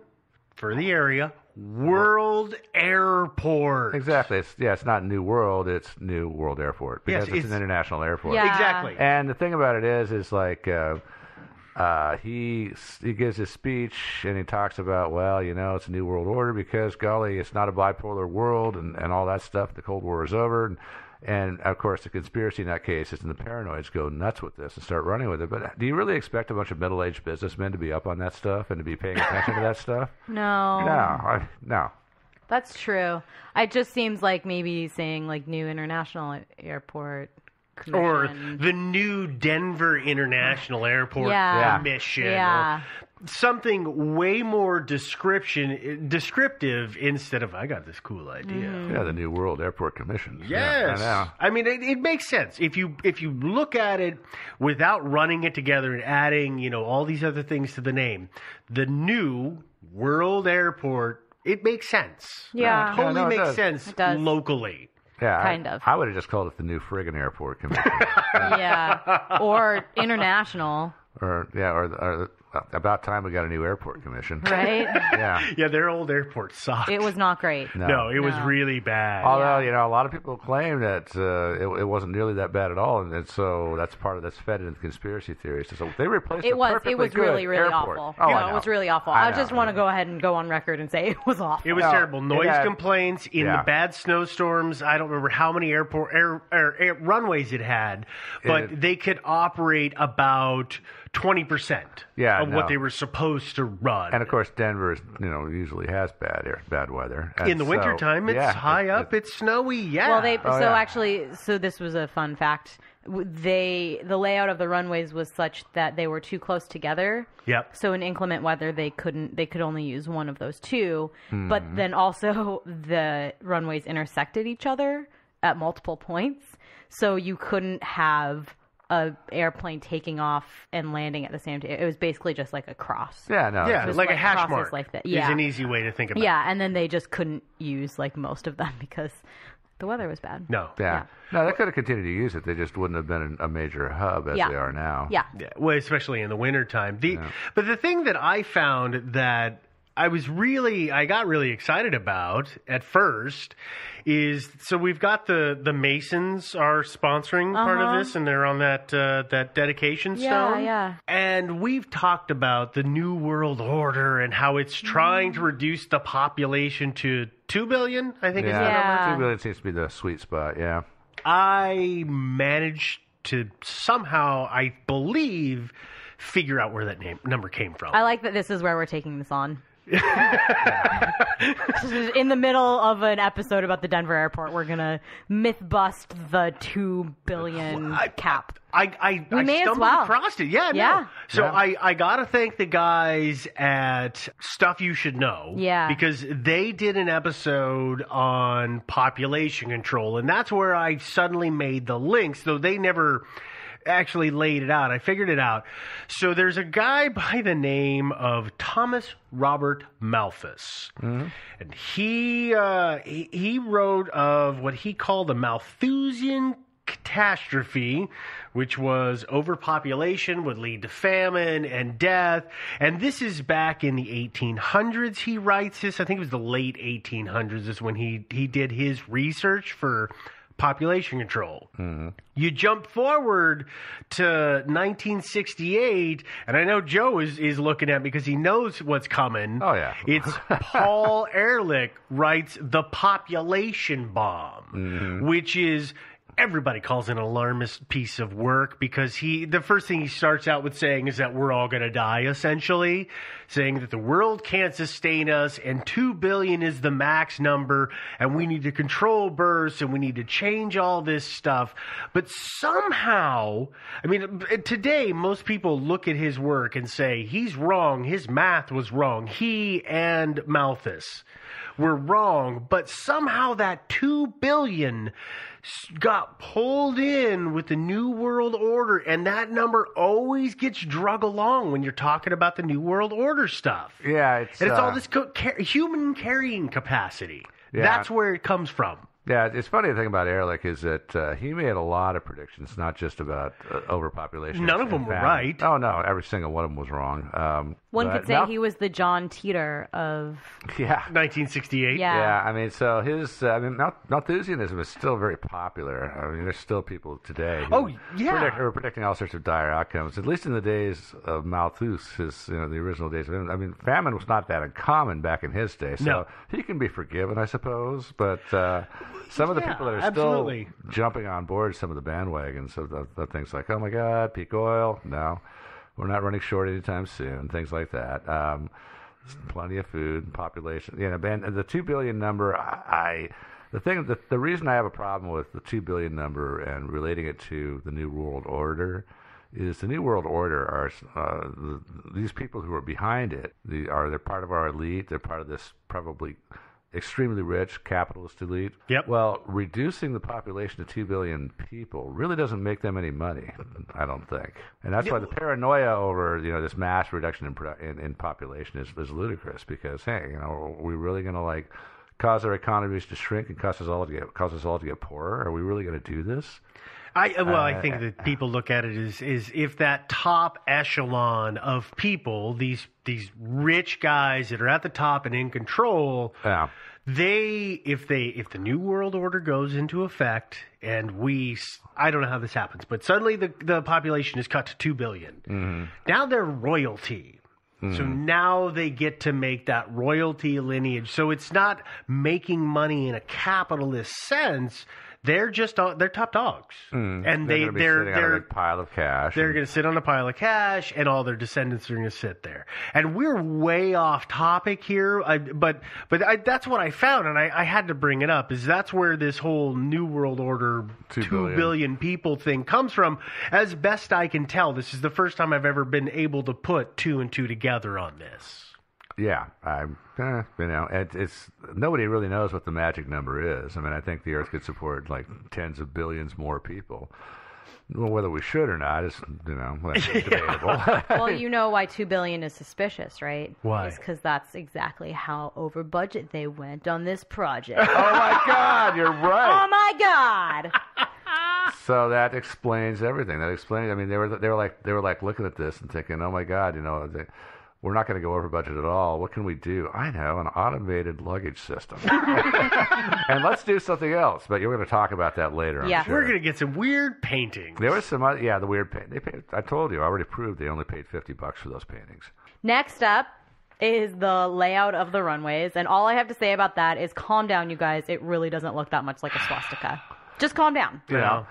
For the area, World Airport. Exactly. It's not New World. It's New World Airport because it's an international airport. Yeah. Exactly. And the thing about it is like he gives his speech and he talks about, well, you know, it's a New World Order because, golly, it's not a bipolar world and all that stuff. The Cold War is over. And of course, the conspiracy in that case is, and the paranoids go nuts with this and start running with it. But do you really expect a bunch of middle-aged businessmen to be up on that stuff and to be paying attention to that stuff? No. That's true. It just seems like maybe saying like New International Airport Commission. Or the New Denver International Airport Commission. Yeah. Something way more descriptive instead of, I got this cool idea. Mm. Yeah, the New World Airport Commission. Yes. Yeah, I mean, it makes sense. If you look at it without running it together and adding, you know, all these other things to the name, the New World Airport, it makes sense. Yeah. It totally makes sense locally. Yeah, kind of. I would have just called it the New Friggin' Airport Commission. Yeah. Or international. About time we got a new airport commission. Right? Yeah. Yeah, their old airport sucked. It was not great. No, it was really bad. Although, you know, a lot of people claim that it wasn't nearly that bad at all, and so that's fed into the conspiracy theories. So they replaced it perfectly. It was really, really airport. Awful. Oh, it was really awful. I just want to go ahead and go on record and say it was awful. It was terrible. Noise complaints in the bad snowstorms. I don't remember how many air runways it had, but they could operate about 20% of what they were supposed to run. And of course, Denver, usually has bad weather. And in the wintertime, it's high up, it's snowy, Well, actually, this was a fun fact. The layout of the runways was such that they were too close together. Yep. So in inclement weather, they could only use one of those two. Mm. But then also the runways intersected each other at multiple points. So you couldn't have a airplane taking off and landing at the same time. It was basically just like a cross. Yeah, no. Yeah, like a hash mark like that. Yeah. Is an easy way to think about it. Yeah, and then they just couldn't use like most of them because the weather was bad. No. Yeah. No, they could have continued to use it. They just wouldn't have been a major hub as they are now. Yeah. Well, especially in the wintertime. But the thing that I found that I got really excited about at first is, so we've got the Masons are sponsoring part of this, and they're on that dedication stone. Yeah, yeah. And we've talked about the New World Order and how it's trying to reduce the population to 2 billion, I think is the number. 2 billion seems to be the sweet spot, yeah. I managed to somehow, I believe, figure out where that number came from. I like that this is where we're taking this on. In the middle of an episode about the Denver airport, we're gonna myth bust the 2 billion cap. I stumbled across it. Yeah, yeah. No. So I gotta thank the guys at Stuff You Should Know. Yeah. Because they did an episode on population control, and that's where I suddenly made the links, though they never actually laid it out. I figured it out. So there's a guy by the name of Thomas Robert Malthus, and he wrote of what he called the Malthusian catastrophe, which was overpopulation would lead to famine and death. And this is back in the 1800s. He writes this. I think it was the late 1800s is when he did his research for population control. You jump forward to 1968, and I know Joe is looking at, because he knows what's coming. Oh, yeah. It's Paul Ehrlich writes The Population Bomb, which is, everybody calls it an alarmist piece of work, because the first thing he starts out with saying is that we're all going to die, essentially, saying that the world can't sustain us, and 2 billion is the max number, and we need to control births, and we need to change all this stuff. But somehow, I mean, today, most people look at his work and say, he's wrong, his math was wrong, he and Malthus were wrong, but somehow that 2 billion got pulled in with the New World Order, and that number always gets drug along when you're talking about the New World Order stuff. Yeah, it's all this human carrying capacity. Yeah. That's where it comes from. Yeah, it's funny, the thing about Ehrlich is that he made a lot of predictions, not just about overpopulation. None of them were right. Oh, no, every single one of them was wrong. One could say he was the John Teeter of 1968. Yeah. I mean, so his Malthusianism is still very popular. I mean, there's still people today who are predicting all sorts of dire outcomes, at least in the days of Malthus, the original days of him. I mean, famine was not that uncommon back in his day, so he can be forgiven, I suppose, but... some of the people that are still jumping on board some of the bandwagons of the things like, oh my God, peak oil, no, we're not running short anytime soon, things like that. Plenty of food, population, the 2 billion number. The reason I have a problem with the 2 billion number and relating it to the New World Order is the New World Order are these people who are behind it. They're part of our elite. They're part of this probably extremely rich capitalist elite. Yep. Well, reducing the population to 2 billion people really doesn't make them any money, I don't think. And that's why the paranoia over this mass reduction in population is ludicrous, because are we really going to cause our economies to shrink and cause us all to get poorer? Are we really going to do this? I think that people look at it as if that top echelon of people, these rich guys that are at the top and in control, if the New World Order goes into effect, and I don't know how this happens, but suddenly the population is cut to 2 billion. Now they're royalty. So now they get to make that royalty lineage. So it's not making money in a capitalist sense. They're they're top dogs, and they're on a pile of cash. They're going to sit on a pile of cash, and all their descendants are going to sit there. And we're way off topic here, but that's what I found, and I had to bring it up. Is that's where this whole New World Order 2 billion people thing comes from? As best I can tell, this is the first time I've ever been able to put two and two together on this. Yeah, it's nobody really knows what the magic number is. I mean, I think the Earth could support tens of billions more people, Well, whether we should or not is, you know, that's debatable. Well, you know why $2 billion is suspicious, right? Why? It's because that's exactly how over budget they went on this project. Oh, my God. You're right. Oh, my God. So that explains everything. That explains, I mean, they were like looking at this and thinking, oh, my God, you know, we're not going to go over budget at all. What can we do? I know, an automated luggage system. And let's do something else. But you're going to talk about that later. Yeah, sure. We're going to get some weird paintings. There was some, yeah, the weird paintings. I told you, I already proved they only paid $50 for those paintings. Next up is the layout of the runways. And all I have to say about that is calm down, you guys. It really doesn't look that much like a swastika. Just calm down. Yeah. You know?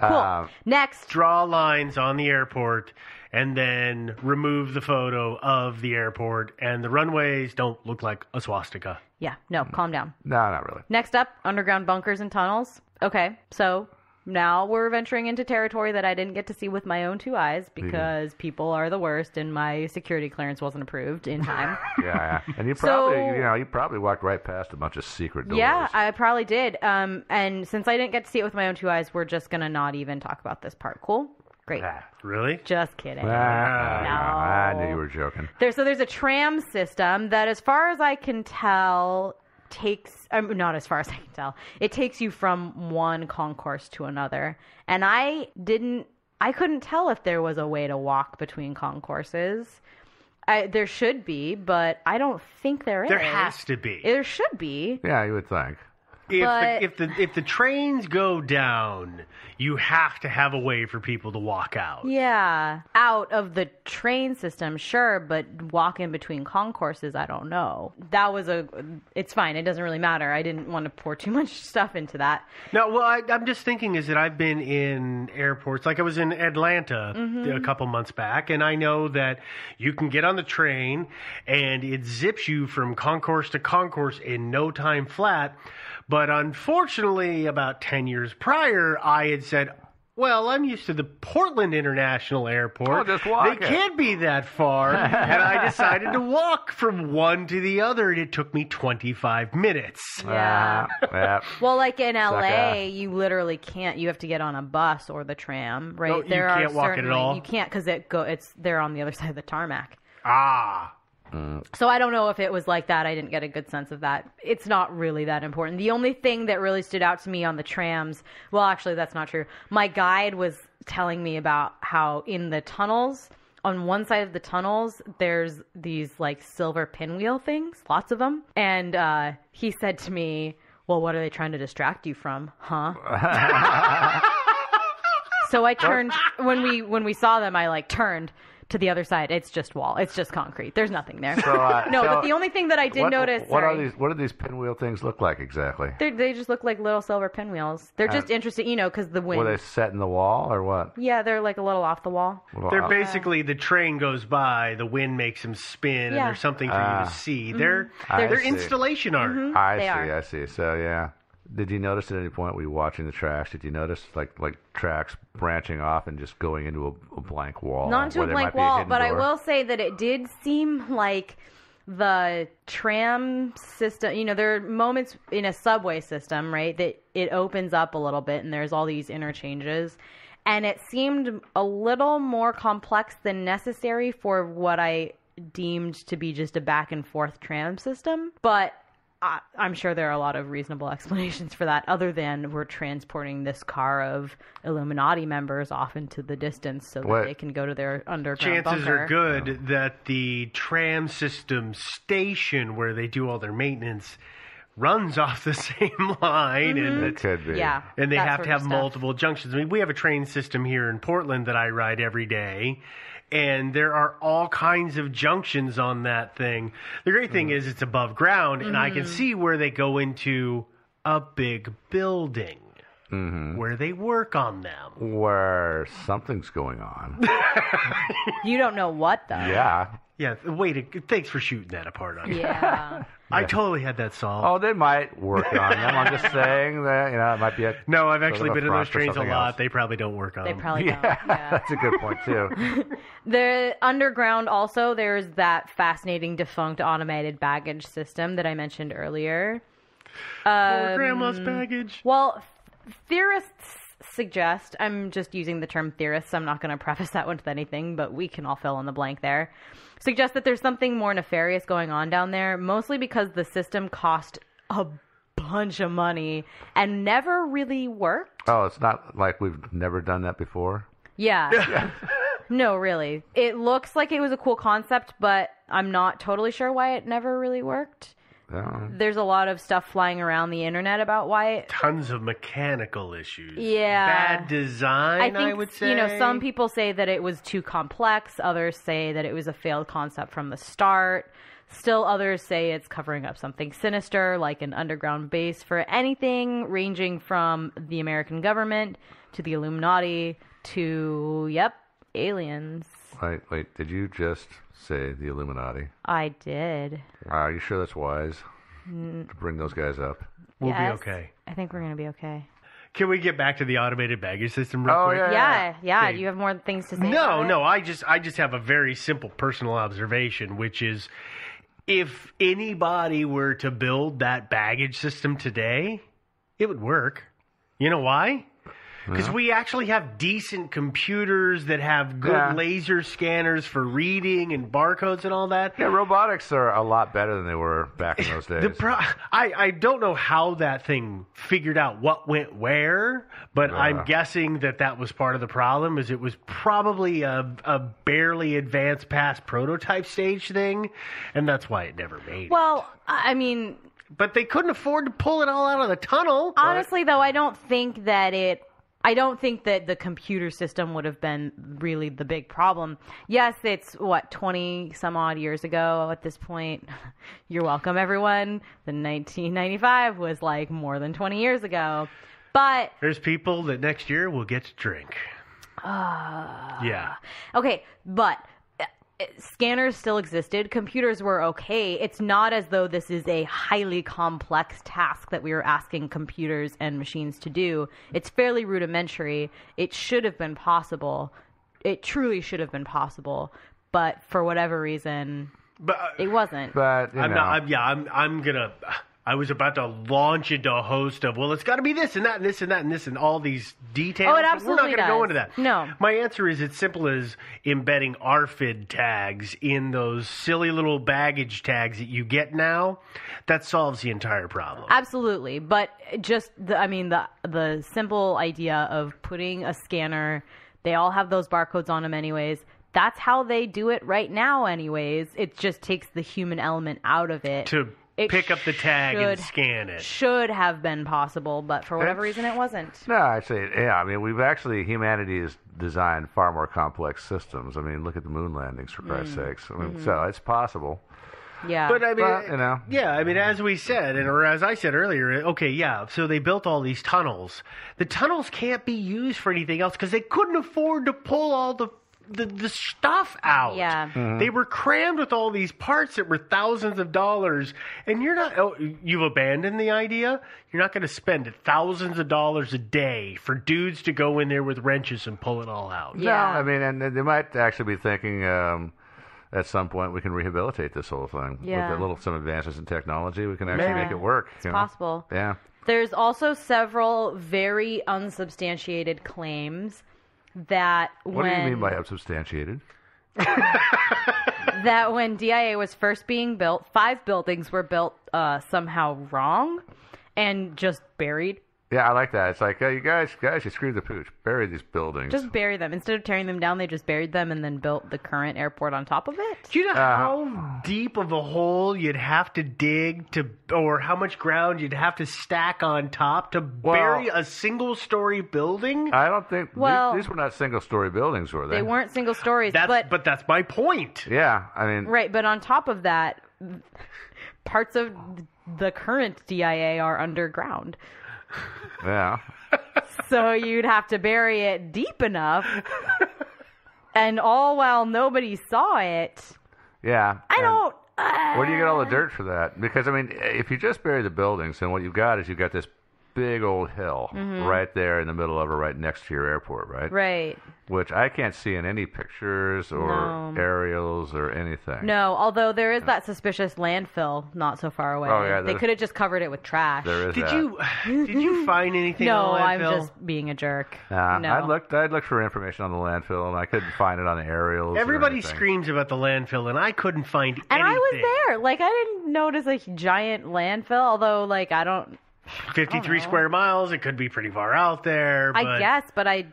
Cool. Next. Draw lines on the airport and then remove the photo of the airport, and the runways don't look like a swastika. Yeah. No, calm down. No, not really. Next up, underground bunkers and tunnels. Okay. So now we're venturing into territory that I didn't get to see with my own two eyes because people are the worst and my security clearance wasn't approved in time. Yeah. And you probably, so, you know, you probably walked right past a bunch of secret doors. Yeah, I probably did. And since I didn't get to see it with my own two eyes, we're just going to not even talk about this part. Cool? Great. Really? Just kidding. No. I knew you were joking. So there's a tram system that, as far as I can tell, takes you from one concourse to another. And I couldn't tell if there was a way to walk between concourses. There should be, but I don't think there is. There has to be. There should be. Yeah, you would think. If the trains go down, you have to have a way for people to walk out. Yeah. Out of the train system, sure, but walk in between concourses, I don't know. It's fine. It doesn't really matter. I didn't want to pour too much stuff into that. No, well, I'm just thinking is that I've been in airports, like I was in Atlanta a couple months back, and I know that you can get on the train and it zips you from concourse to concourse in no time flat. But unfortunately, about 10 years prior, I had said, well, I'm used to the Portland International Airport. Oh, just walk. They can't be that far. And I decided to walk from one to the other, and it took me 25 minutes. Yeah. Well, like in L.A., you literally can't. You have to get on a bus or the tram, right? No, there you can't walk it at all? You can't because they're on the other side of the tarmac. Ah. So I don't know if it was like that. I didn't get a good sense of that. It's not really that important. The only thing that really stood out to me on the trams, well, actually, that's not true. My guide was telling me about how in the tunnels, on one side of the tunnels, there's these like silver pinwheel things, lots of them. And he said to me, well, what are they trying to distract you from? Huh? So I turned, when we saw them, I like turned to the other side. It's just wall. It's just concrete. There's nothing there. So, no, but the only thing that I did notice... What do these pinwheel things look like exactly? They just look like little silver pinwheels. They're just interesting, you know, because the wind... Were they set in the wall or what? Yeah, they're like a little off the wall. They're basically, the train goes by, the wind makes them spin, and there's something for you to see. Mm-hmm. They're installation art. Mm-hmm. I see. So, yeah. Did you notice at any point we were watching the tracks? Did you notice like tracks branching off and just going into a blank wall? Not into a blank wall, but I will say that it did seem like the tram system, you know, there are moments in a subway system, right, that it opens up a little bit and there's all these interchanges. And it seemed a little more complex than necessary for what I deemed to be just a back and forth tram system. But I'm sure there are a lot of reasonable explanations for that other than we're transporting this car of Illuminati members off into the distance so that they can go to their underground bunker. Chances are good that the tram system station where they do all their maintenance runs off the same line. Mm-hmm. And it could be. Yeah, and they have to have multiple junctions. I mean, we have a train system here in Portland that I ride every day. And there are all kinds of junctions on that thing. The great thing is it's above ground, and I can see where they go into a big building where they work on them. Where something's going on. You don't know what, though. Yeah. Yeah, thanks for shooting that apart on me. Yeah. I totally had that solved. Oh, they might work on them. I'm just saying that, you know, it might be a... No, I've actually been in those trains a lot. Else. They probably don't work on them. They probably don't, yeah. That's a good point, too. The underground also, there's that fascinating defunct automated baggage system that I mentioned earlier. Poor grandma's baggage. Well, theorists suggest, I'm just using the term theorists, I'm not going to preface that one with anything, but we can all fill in the blank there, suggest that there's something more nefarious going on down there, mostly because the system cost a bunch of money and never really worked. Oh, it's not like we've never done that before? Yeah. No, really. It looks like it was a cool concept, but I'm not totally sure why it never really worked. There's a lot of stuff flying around the internet about why it... Tons of mechanical issues. Yeah. Bad design, I would say. You know, some people say that it was too complex. Others say that it was a failed concept from the start. Still others say it's covering up something sinister, like an underground base for anything ranging from the American government to the Illuminati to, aliens. Wait, did you just say the Illuminati? I did. Are you sure that's wise to bring those guys up? We'll be okay. I think we're going to be okay. Can we get back to the automated baggage system real quick? Yeah. Okay. Do you have more things to say? No. I just have a very simple personal observation, which is if anybody were to build that baggage system today, it would work. You know why? Because we actually have decent computers that have good laser scanners for reading and barcodes and all that. Yeah, robotics are a lot better than they were back in those days. I don't know how that thing figured out what went where, but I'm guessing that was part of the problem, is it was probably a barely advanced past prototype stage thing, and that's why it never made it. But they couldn't afford to pull it all out of the tunnel. Honestly, though, I don't think that the computer system would have been really the big problem. Yes, it's, 20-some-odd years ago at this point. You're welcome, everyone. The 1995 was, more than 20 years ago. But... there's people that next year will get to drink. Yeah. Okay, but... scanners still existed. Computers were okay. It's not as though this is a highly complex task that we were asking computers and machines to do. It's fairly rudimentary. It should have been possible. It truly should have been possible. But for whatever reason, it wasn't. But, I was about to launch into a host of, it's got to be this and that and this and that and this and all these details. Oh, it absolutely does. We're not going to go into that. No. My answer is it's simple as embedding RFID tags in those silly little baggage tags that you get now. That solves the entire problem. Absolutely. But just, the simple idea of putting a scanner, they all have those barcodes on them anyways. That's how they do it right now anyways. It just takes the human element out of it. It pick up the tag and scan it. Should have been possible, but for whatever reason, it wasn't. No, actually, humanity has designed far more complex systems. Look at the moon landings, for Christ's sakes. So it's possible. Yeah. As we said, or as I said earlier, so they built all these tunnels. The tunnels can't be used for anything else because they couldn't afford to pull all the stuff out. Yeah. Mm-hmm. They were crammed with all these parts that were thousands of dollars, and you've abandoned the idea. You're not going to spend thousands of dollars a day for dudes to go in there with wrenches and pull it all out. Yeah. No, and they might actually be thinking at some point we can rehabilitate this whole thing. Yeah. With some advances in technology, we can actually make it work. It's possible. Yeah. There's also several very unsubstantiated claims What do you mean by unsubstantiated? That when DIA was first being built, 5 buildings were built somehow wrong and just buried. Yeah, I like that. It's like, hey, you guys, you screwed the pooch. Bury these buildings. Just bury them. Instead of tearing them down, they just buried them and then built the current airport on top of it. Do you know how deep of a hole you'd have to dig or how much ground you'd have to stack on top to bury a single-story building? I don't think... these were not single-story buildings, were they? They weren't single stories, but that's my point. Yeah, Right, but on top of that, parts of the current DIA are underground. Yeah. So you'd have to bury it deep enough, and all while nobody saw it. Yeah. Where do you get all the dirt for that? Because, if you just bury the buildings, then what you've got is you've got this big old hill right there in the middle of it, right next to your airport, right? Right. Which I can't see in any pictures or aerials or anything. No, although there is that suspicious landfill not so far away. Oh, yeah, they could have just covered it with trash. There is Did you find anything on the landfill? No, I'm just being a jerk. I looked for information on the landfill, and I couldn't find it on the aerials. Everybody screams about the landfill, and I couldn't find anything. And I was there. Like, I didn't notice a giant landfill, although, like, I don't... 53 square miles. It could be pretty far out there. But... I guess, but I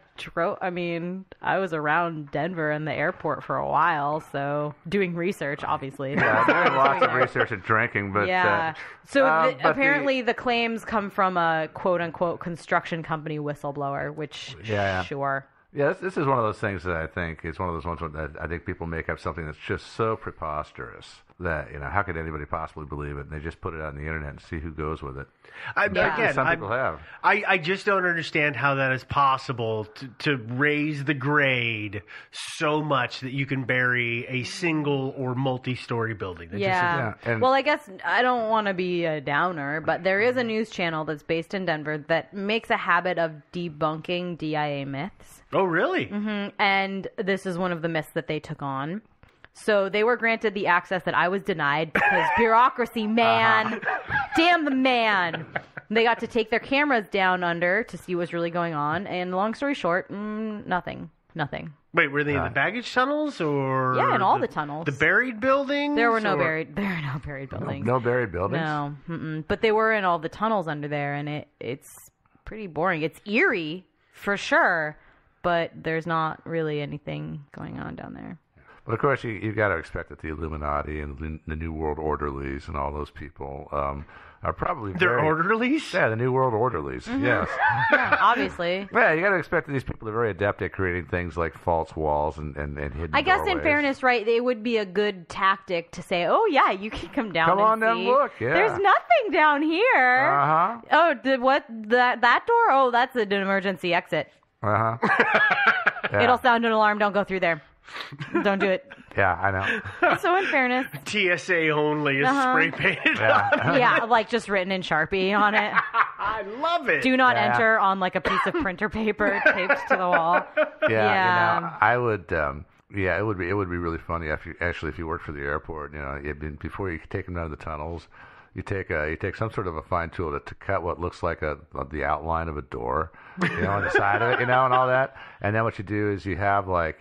was around Denver and the airport for a while, so doing research, obviously. Yeah, doing lots of research and drinking, but... Yeah. Apparently the claims come from a quote-unquote construction company whistleblower, which, sure... Yeah, this is one of those things that I think it's one of those ones that I think people make up something that's just so preposterous that, how could anybody possibly believe it? And they just put it on the internet and see who goes with it. I just don't understand how that is possible to raise the grade so much that you can bury a single or multi-story building. Well, I guess I don't want to be a downer, but there is a news channel that's based in Denver that makes a habit of debunking DIA myths. Oh, really? Mm-hmm. And this is one of the myths that they took on. So they were granted the access that I was denied because bureaucracy, man. Damn the man. They got to take their cameras down under to see what's really going on. And long story short, nothing. Wait, were they in the baggage tunnels or? Yeah, in all the tunnels. The buried buildings? There were no buried buildings. No buried buildings? No. Mm-mm. But they were in all the tunnels under there, and it's pretty boring. It's eerie for sure, but there's not really anything going on down there. But of course, you've got to expect that the Illuminati and the New World Orderlies and all those people are probably they're orderlies? Yeah, the New World Orderlies, yes. Yeah, obviously. Yeah, you got to expect that these people are very adept at creating things like false walls and hidden doorways. In fairness, right, it would be a good tactic to say, oh, yeah, you can come down and look, yeah. There's nothing down here. Uh-huh. Oh, that door? Oh, that's an emergency exit. Uh-huh. Yeah. It'll sound an alarm, don't go through there. Don't do it. Yeah, I know. So in fairness, TSA only is spray painted on it. Yeah, like just written in Sharpie on it. I love it. Do not enter on like a piece of printer paper taped to the wall. Yeah. I would. It would be really funny if you worked for the airport. Before you take them out of the tunnels, you take some sort of a fine tool to cut what looks like the outline of a door, on the side of it, and all that. And then what you do is you have what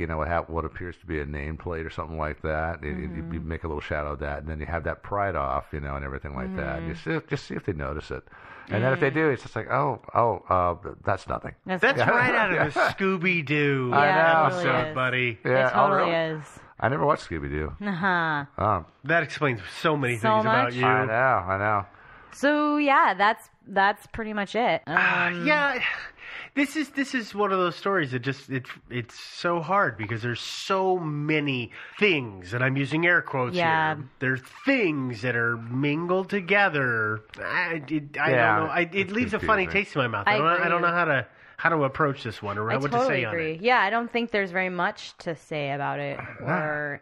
appears to be a nameplate or something like that. You make a little shadow of that, and then you have that pried off, and everything like that. And you just see if they notice it. And then if they do, it's just like, that's nothing. That's right out of a Scooby-Doo episode, really buddy. Yeah, it totally is. I never watched Scooby-Doo. Uh-huh. That explains so many things about you. I know. So, yeah, that's pretty much it. This is one of those stories that just it's so hard because there's so many things, and I'm using air quotes here. There's things that are mingled together. I don't know. It leaves a funny taste in my mouth. I don't know how to approach this one or what to say on it. Yeah, I don't think there's very much to say about it. I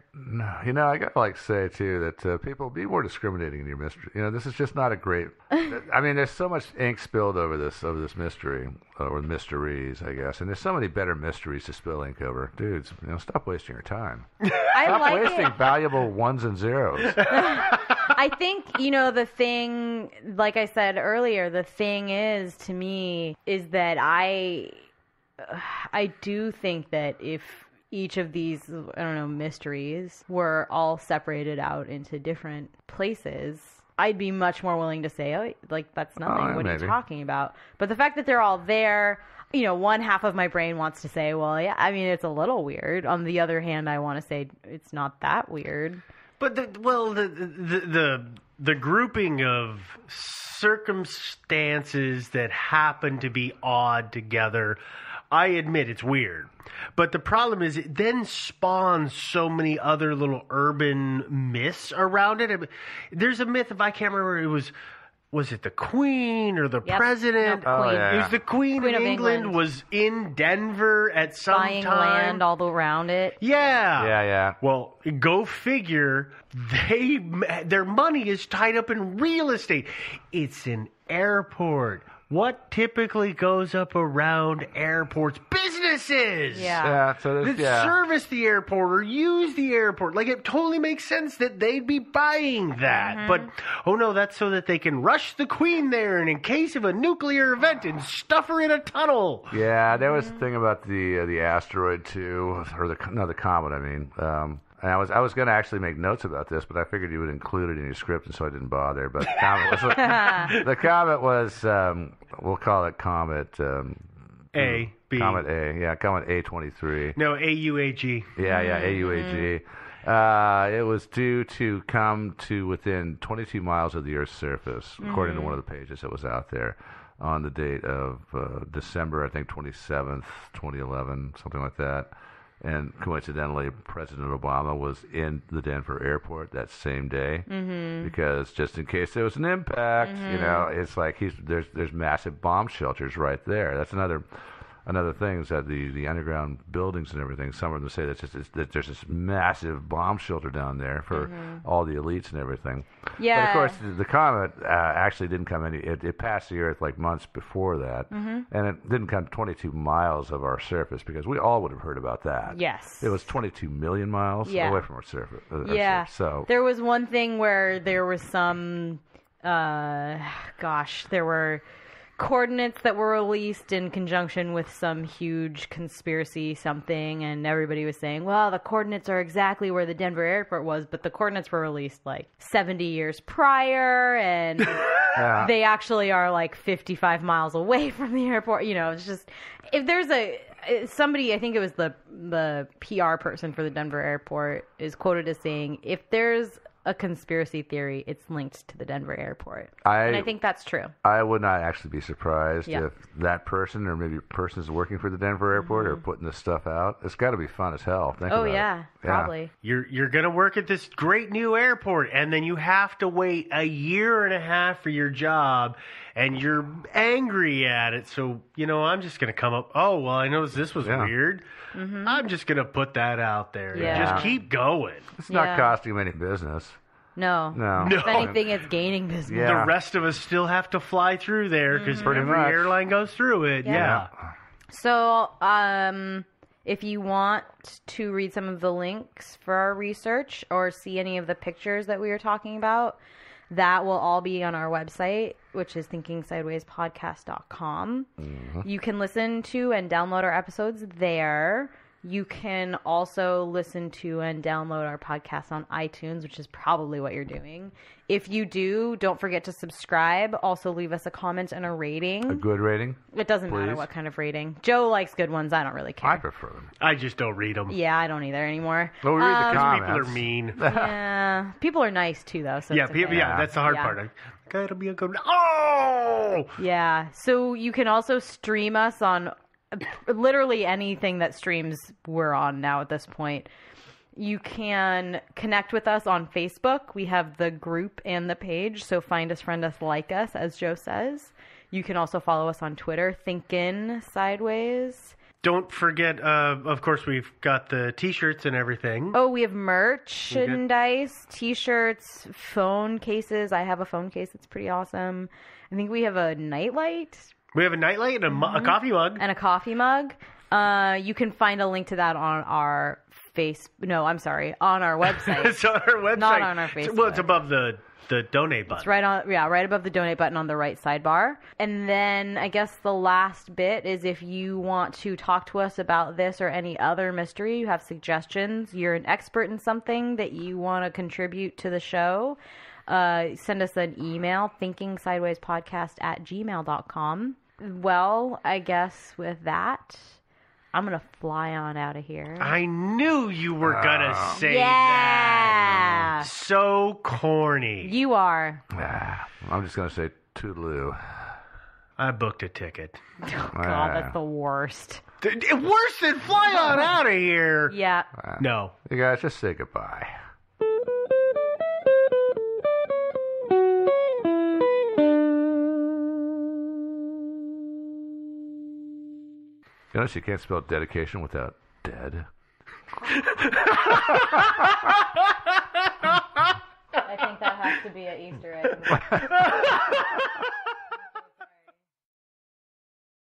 got to say, too, that people, be more discriminating in your mystery. This is just not a great... I mean, there's so much ink spilled over this mystery, or mysteries, I guess, and there's so many better mysteries to spill ink over. Dudes, stop wasting your time. Stop wasting valuable ones and zeros. I think, the thing, like I said earlier, the thing is, to me, is that I do think that if each of these, mysteries were all separated out into different places, I'd be much more willing to say, that's nothing. What are you talking about? But the fact that they're all there... one half of my brain wants to say, well, yeah, I mean, it's a little weird. On the other hand, I want to say it's not that weird. But, the grouping of circumstances that happen to be odd together, I admit it's weird. But the problem is it then spawns so many other little urban myths around it. I mean, there's a myth, if I can't remember, it was it the Queen or the President? No, Queen. Oh, yeah. It was the Queen of England was in Denver at some time. Buying land all around it. Yeah. Yeah, yeah. Well, go figure. Their money is tied up in real estate. It's an airport. what typically goes up around airports? Businesses! So that service the airport or use the airport. Like, it totally makes sense that they'd be buying that. Mm-hmm. But, oh no, that's so that they can rush the Queen there and in case of a nuclear event and stuff her in a tunnel. Yeah, that was the thing about the asteroid, too. Or the comet, I mean. And I was going to actually make notes about this, but I figured you would include it in your script, and so I didn't bother. But the comet was we'll call it Comet A. B. Comet A. Yeah, Comet A23. No, AUAG. Yeah, AUAG. It was due to come to within 22 miles of the Earth's surface, according to one of the pages that was out there, on the date of December, I think, 27th, 2011, something like that. And coincidentally, President Obama was in the Denver airport that same day because just in case there was an impact, you know, it's like there's massive bomb shelters right there. That's another thing is that the underground buildings and everything, some of them say that there's this massive bomb shelter down there for all the elites and everything. Yeah. But of course, the comet actually didn't come any. It passed the Earth like months before that, and it didn't come 22 miles of our surface because we all would have heard about that. Yes. It was 22 million miles away from our surface. So there was one thing where there was some, there were coordinates that were released in conjunction with some huge conspiracy something, and everybody was saying, well, the coordinates are exactly where the Denver airport was, but the coordinates were released like 70 years prior, and they actually are like 55 miles away from the airport. You know, it's just, if there's somebody, I think it was the PR person for the Denver airport, is quoted as saying, if there's a conspiracy theory, it's linked to the Denver airport. And I think that's true. I would not actually be surprised if that person or maybe persons working for the Denver airport are putting this stuff out. It's got to be fun as hell. Probably. You're going to work at this great new airport, and then you have to wait a year and a half for your job, and you're angry at it. So, you know, I'm just going to come up, oh, well, I noticed this was weird. I'm just going to put that out there. Yeah. Just keep going. It's not costing them any business. No. If anything, it's gaining business. Yeah. The rest of us still have to fly through there because every airline goes through it. Yeah. So if you want to read some of the links for our research or see any of the pictures that we were talking about, that will all be on our website, which is thinkingsidewayspodcast.com. You can listen to and download our episodes there. You can also listen to and download our podcast on iTunes, which is probably what you're doing. If you do, don't forget to subscribe. Also, leave us a comment and a rating. A good rating? It doesn't matter what kind of rating. Joe likes good ones. I don't really care. I prefer them. I just don't read them. Yeah, I don't either anymore. Well, we read the comments. People are mean. Yeah. People are nice, too, though. So that's the hard part. That'll be a good one. Oh! Yeah. So you can also stream us on literally anything that streams we're on now at this point. You can connect with us on Facebook. We have the group and the page, so find us, friend us, like us, as Joe says. You can also follow us on Twitter, Thinkin' Sideways. Don't forget, of course, we've got the T-shirts and everything. Oh, we have merchandise, T-shirts, phone cases. I have a phone case. It's pretty awesome. I think we have a nightlight. We have a nightlight and a coffee mug. And a coffee mug. You can find a link to that on our on our website. It's on our website. Not on our Facebook. Well, it's above the donate button. It's right above the donate button on the right sidebar. And then I guess the last bit is if you want to talk to us about this or any other mystery, you have suggestions, you're an expert in something that you want to contribute to the show, send us an email, thinkingsidewayspodcast@gmail.com. Well, I guess with that, I'm going to fly on out of here. I knew you were going to say that. So corny. You are. I'm just going to say toodaloo. I booked a ticket. Oh, God, that's the worst. Worse than fly on out of here. Yeah. No. You guys, just say goodbye. You notice you can't spell dedication without dead. I think that has to be an Easter egg.